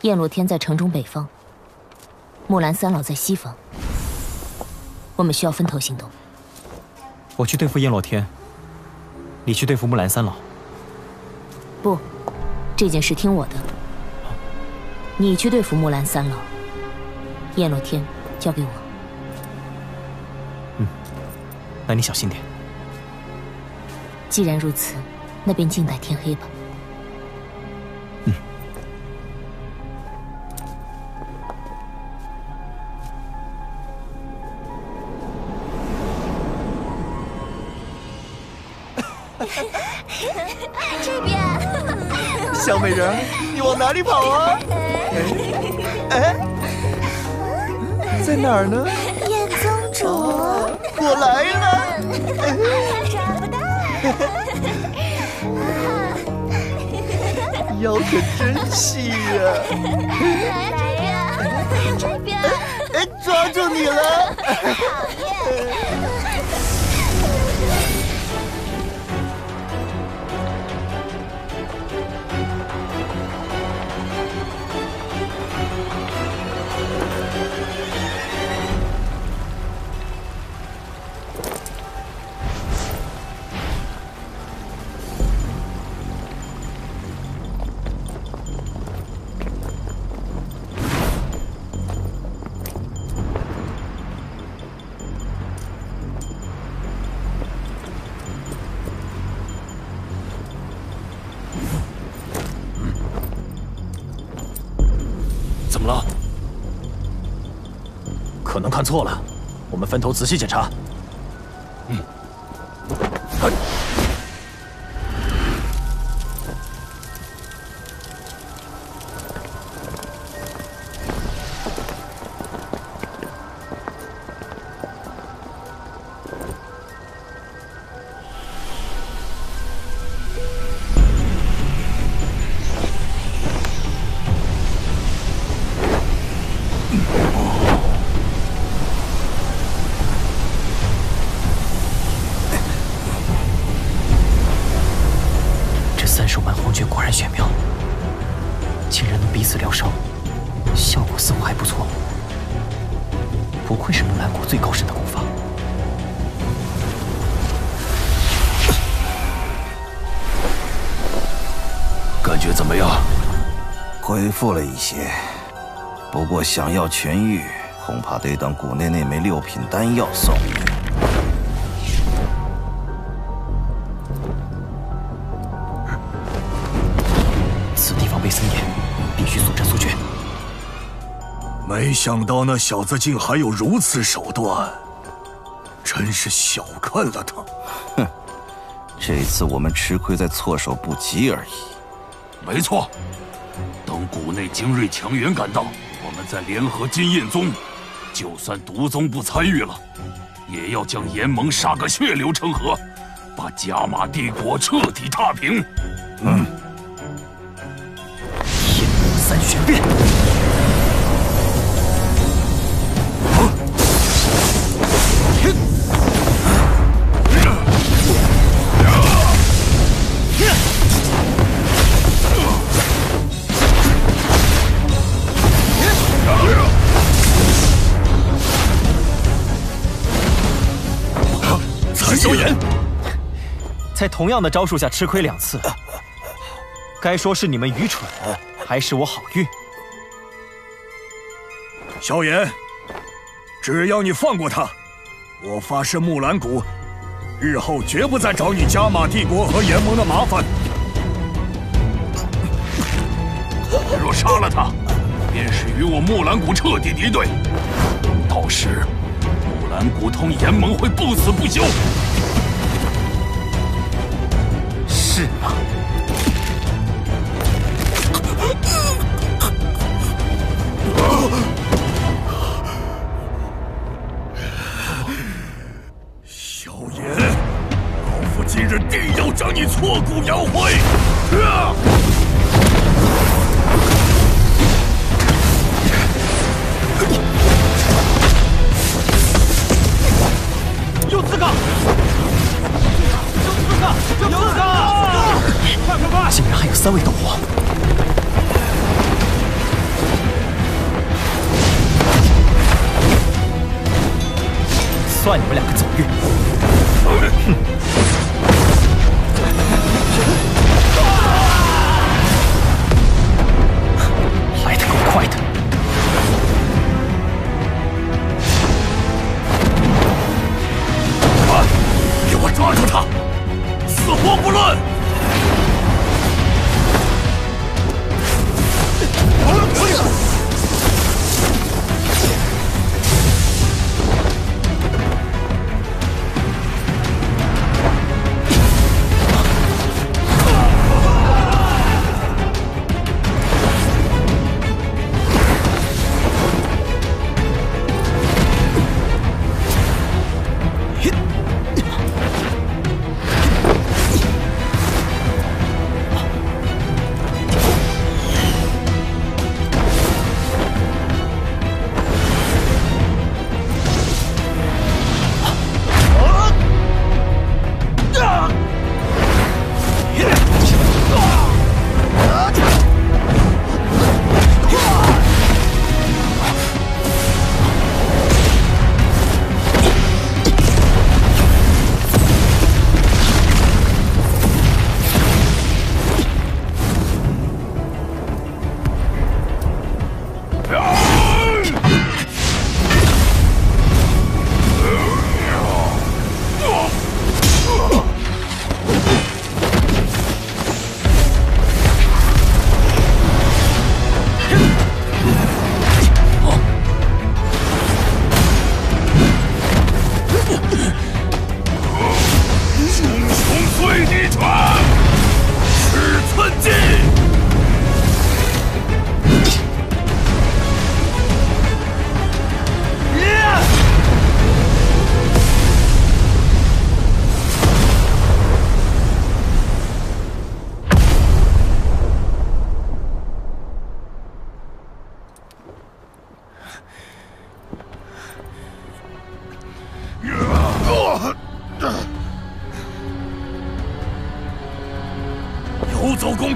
燕落天在城中北方，木兰三老在西方。我们需要分头行动。我去对付燕落天，你去对付木兰三老。不，这件事听我的。你去对付木兰三老，燕落天交给我。嗯，那你小心点。 既然如此，那便静待天黑吧。嗯。这边，小美人，你往哪里跑啊？哎，哎在哪儿呢？燕宗主，我来了。哎 腰可真细呀！来这边，这边，抓住你了！讨厌！可能看错了，我们分头仔细检查。嗯。复了一些，不过想要痊愈，恐怕得等谷内那枚六品丹药送你。 此地防备森严，必须速战速决。没想到那小子竟还有如此手段，真是小看了他。哼，这次我们吃亏在措手不及而已。没错。 等谷内精锐强援赶到，我们再联合金焰宗，就算毒宗不参与了，也要将炎盟杀个血流成河，把加玛帝国彻底踏平。嗯。炎盟三玄变。啊 萧炎，在同样的招数下吃亏两次，该说是你们愚蠢，还是我好运？萧炎，只要你放过他，我发誓木兰谷日后绝不再找你加玛帝国和炎盟的麻烦。若杀了他，便是与我木兰谷彻底敌对，到时。 蓝骨通炎盟会不死不休，是吗？萧炎，老夫今日定要将你挫骨扬灰！啊！ 有刺客！有刺客！有刺客！快快快！竟然还有三位斗皇！算你们两个走运！哼！来得够快的！ 抓住他，死活不论！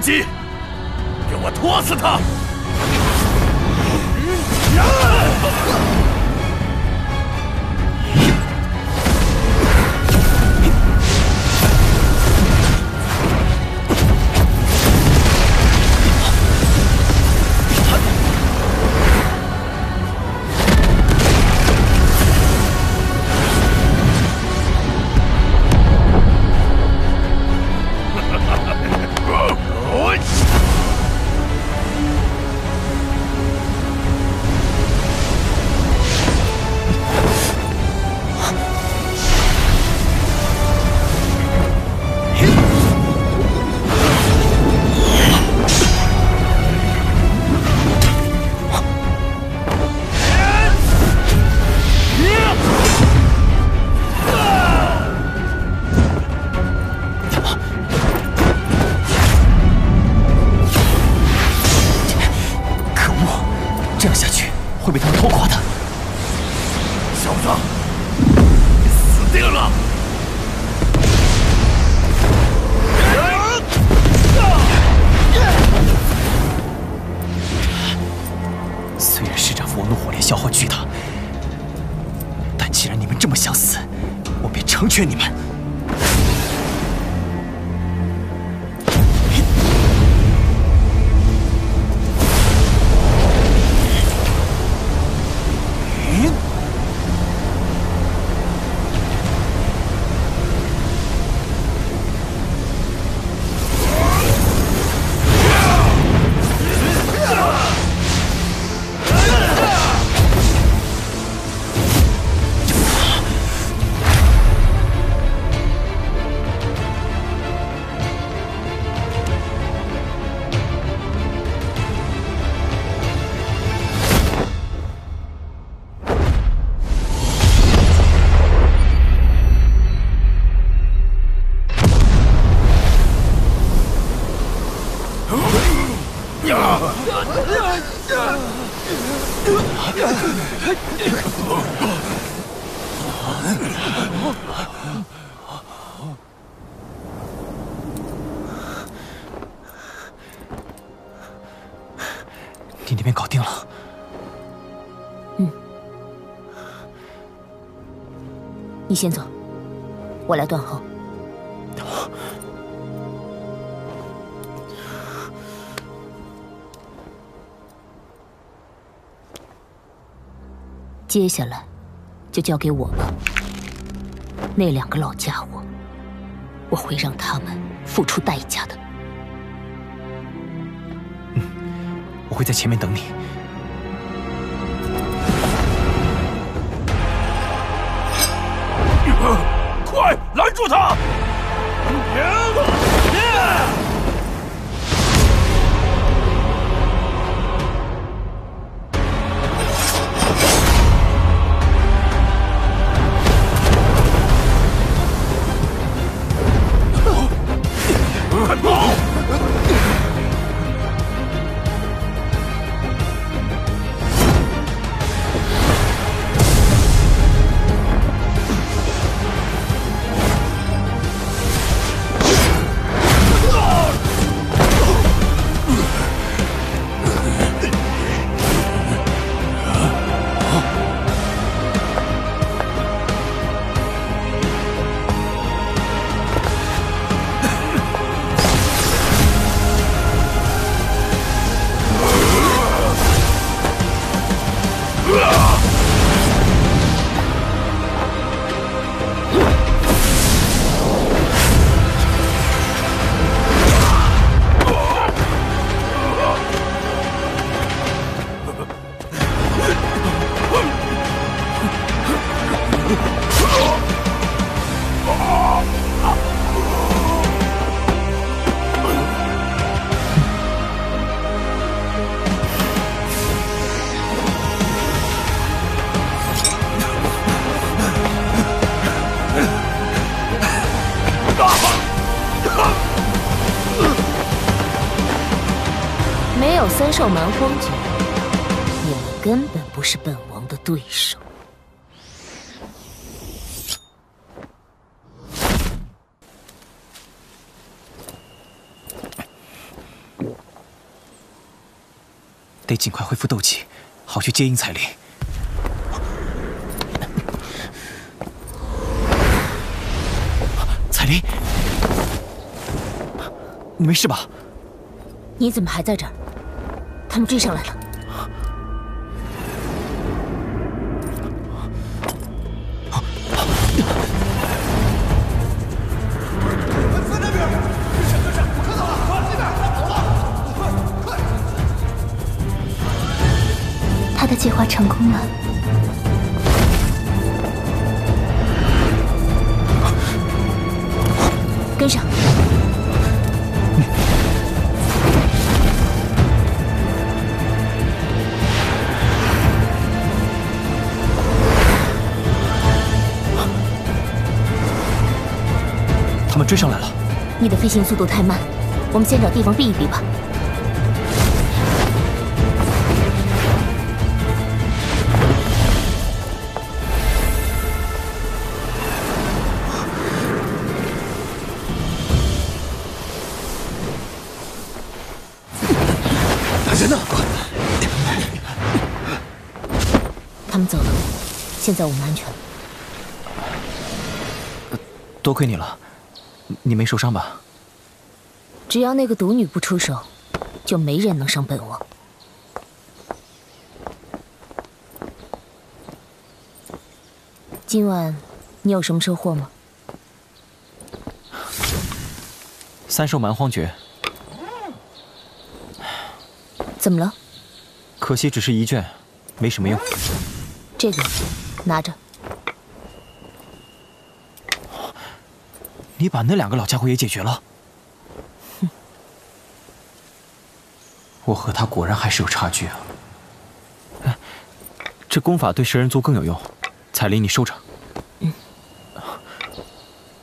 击，给我拖死他！劝你们，你那边搞定了？嗯，你先走，我来断后。 接下来，就交给我吧。那两个老家伙，我会让他们付出代价的。嗯，我会在前面等你。 守蛮荒者，你们根本不是本王的对手。得尽快恢复斗气，好去接应彩铃。 彩铃，你没事吧？你怎么还在这儿？他们追上来了。在那边！没事没事，我看到了，快这边，走了，快快！他的计划成功了。 跟上！他们追上来了。你的飞行速度太慢，我们先找地方避一避吧。现在我们安全了，多亏你了，你没受伤吧？只要那个毒女不出手，就没人能伤本王。今晚你有什么收获吗？三兽蛮荒诀。怎么了？可惜只是一卷，没什么用。这个。 拿着，你把那两个老家伙也解决了，哼，我和他果然还是有差距啊！哎，这功法对食人族更有用，彩铃你收着。嗯，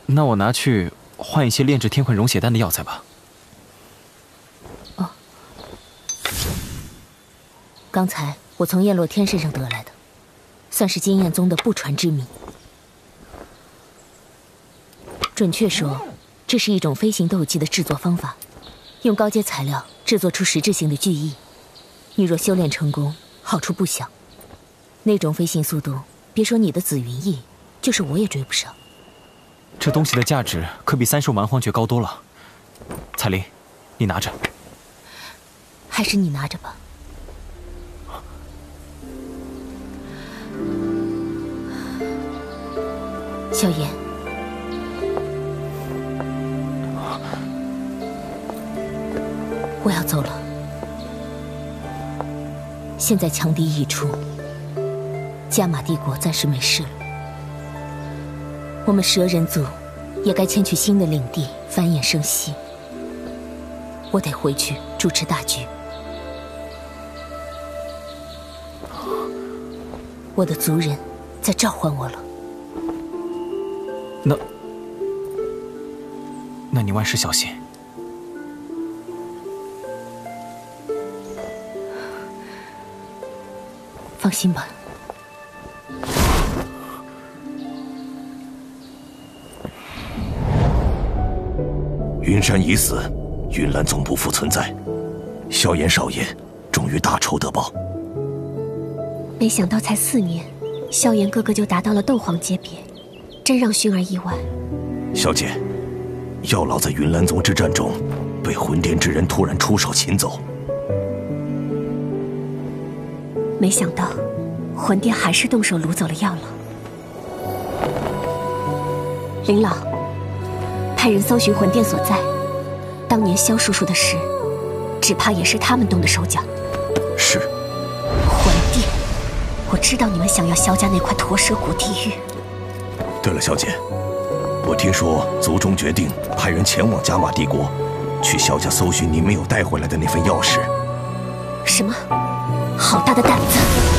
那我拿去换一些炼制天魂溶血丹的药材吧。哦，刚才我从燕落天身上得来的。 算是金焰宗的不传之秘。准确说，这是一种飞行斗技的制作方法，用高阶材料制作出实质性的巨翼。你若修炼成功，好处不小。那种飞行速度，别说你的紫云翼，就是我也追不上。这东西的价值可比三兽蛮荒诀高多了。彩铃，你拿着。还是你拿着吧。 萧炎，我要走了。现在强敌已出，加玛帝国暂时没事了。我们蛇人族也该迁去新的领地，繁衍生息。我得回去主持大局。我的族人在召唤我了。 那，那你万事小心。放心吧。云山已死，云岚宗不复存在，萧炎少爷终于大仇得报。没想到才四年，萧炎哥哥就达到了斗皇阶别。 真让薰儿意外，小姐，药老在云岚宗之战中被魂殿之人突然出手擒走，没想到魂殿还是动手掳走了药老。林老，派人搜寻魂殿所在，当年萧叔叔的事，只怕也是他们动的手脚。是。魂殿，我知道你们想要萧家那块驼蛇谷地狱。 对了，小姐，我听说族中决定派人前往加玛帝国，去萧家搜寻您没有带回来的那份钥匙。什么？好大的胆子！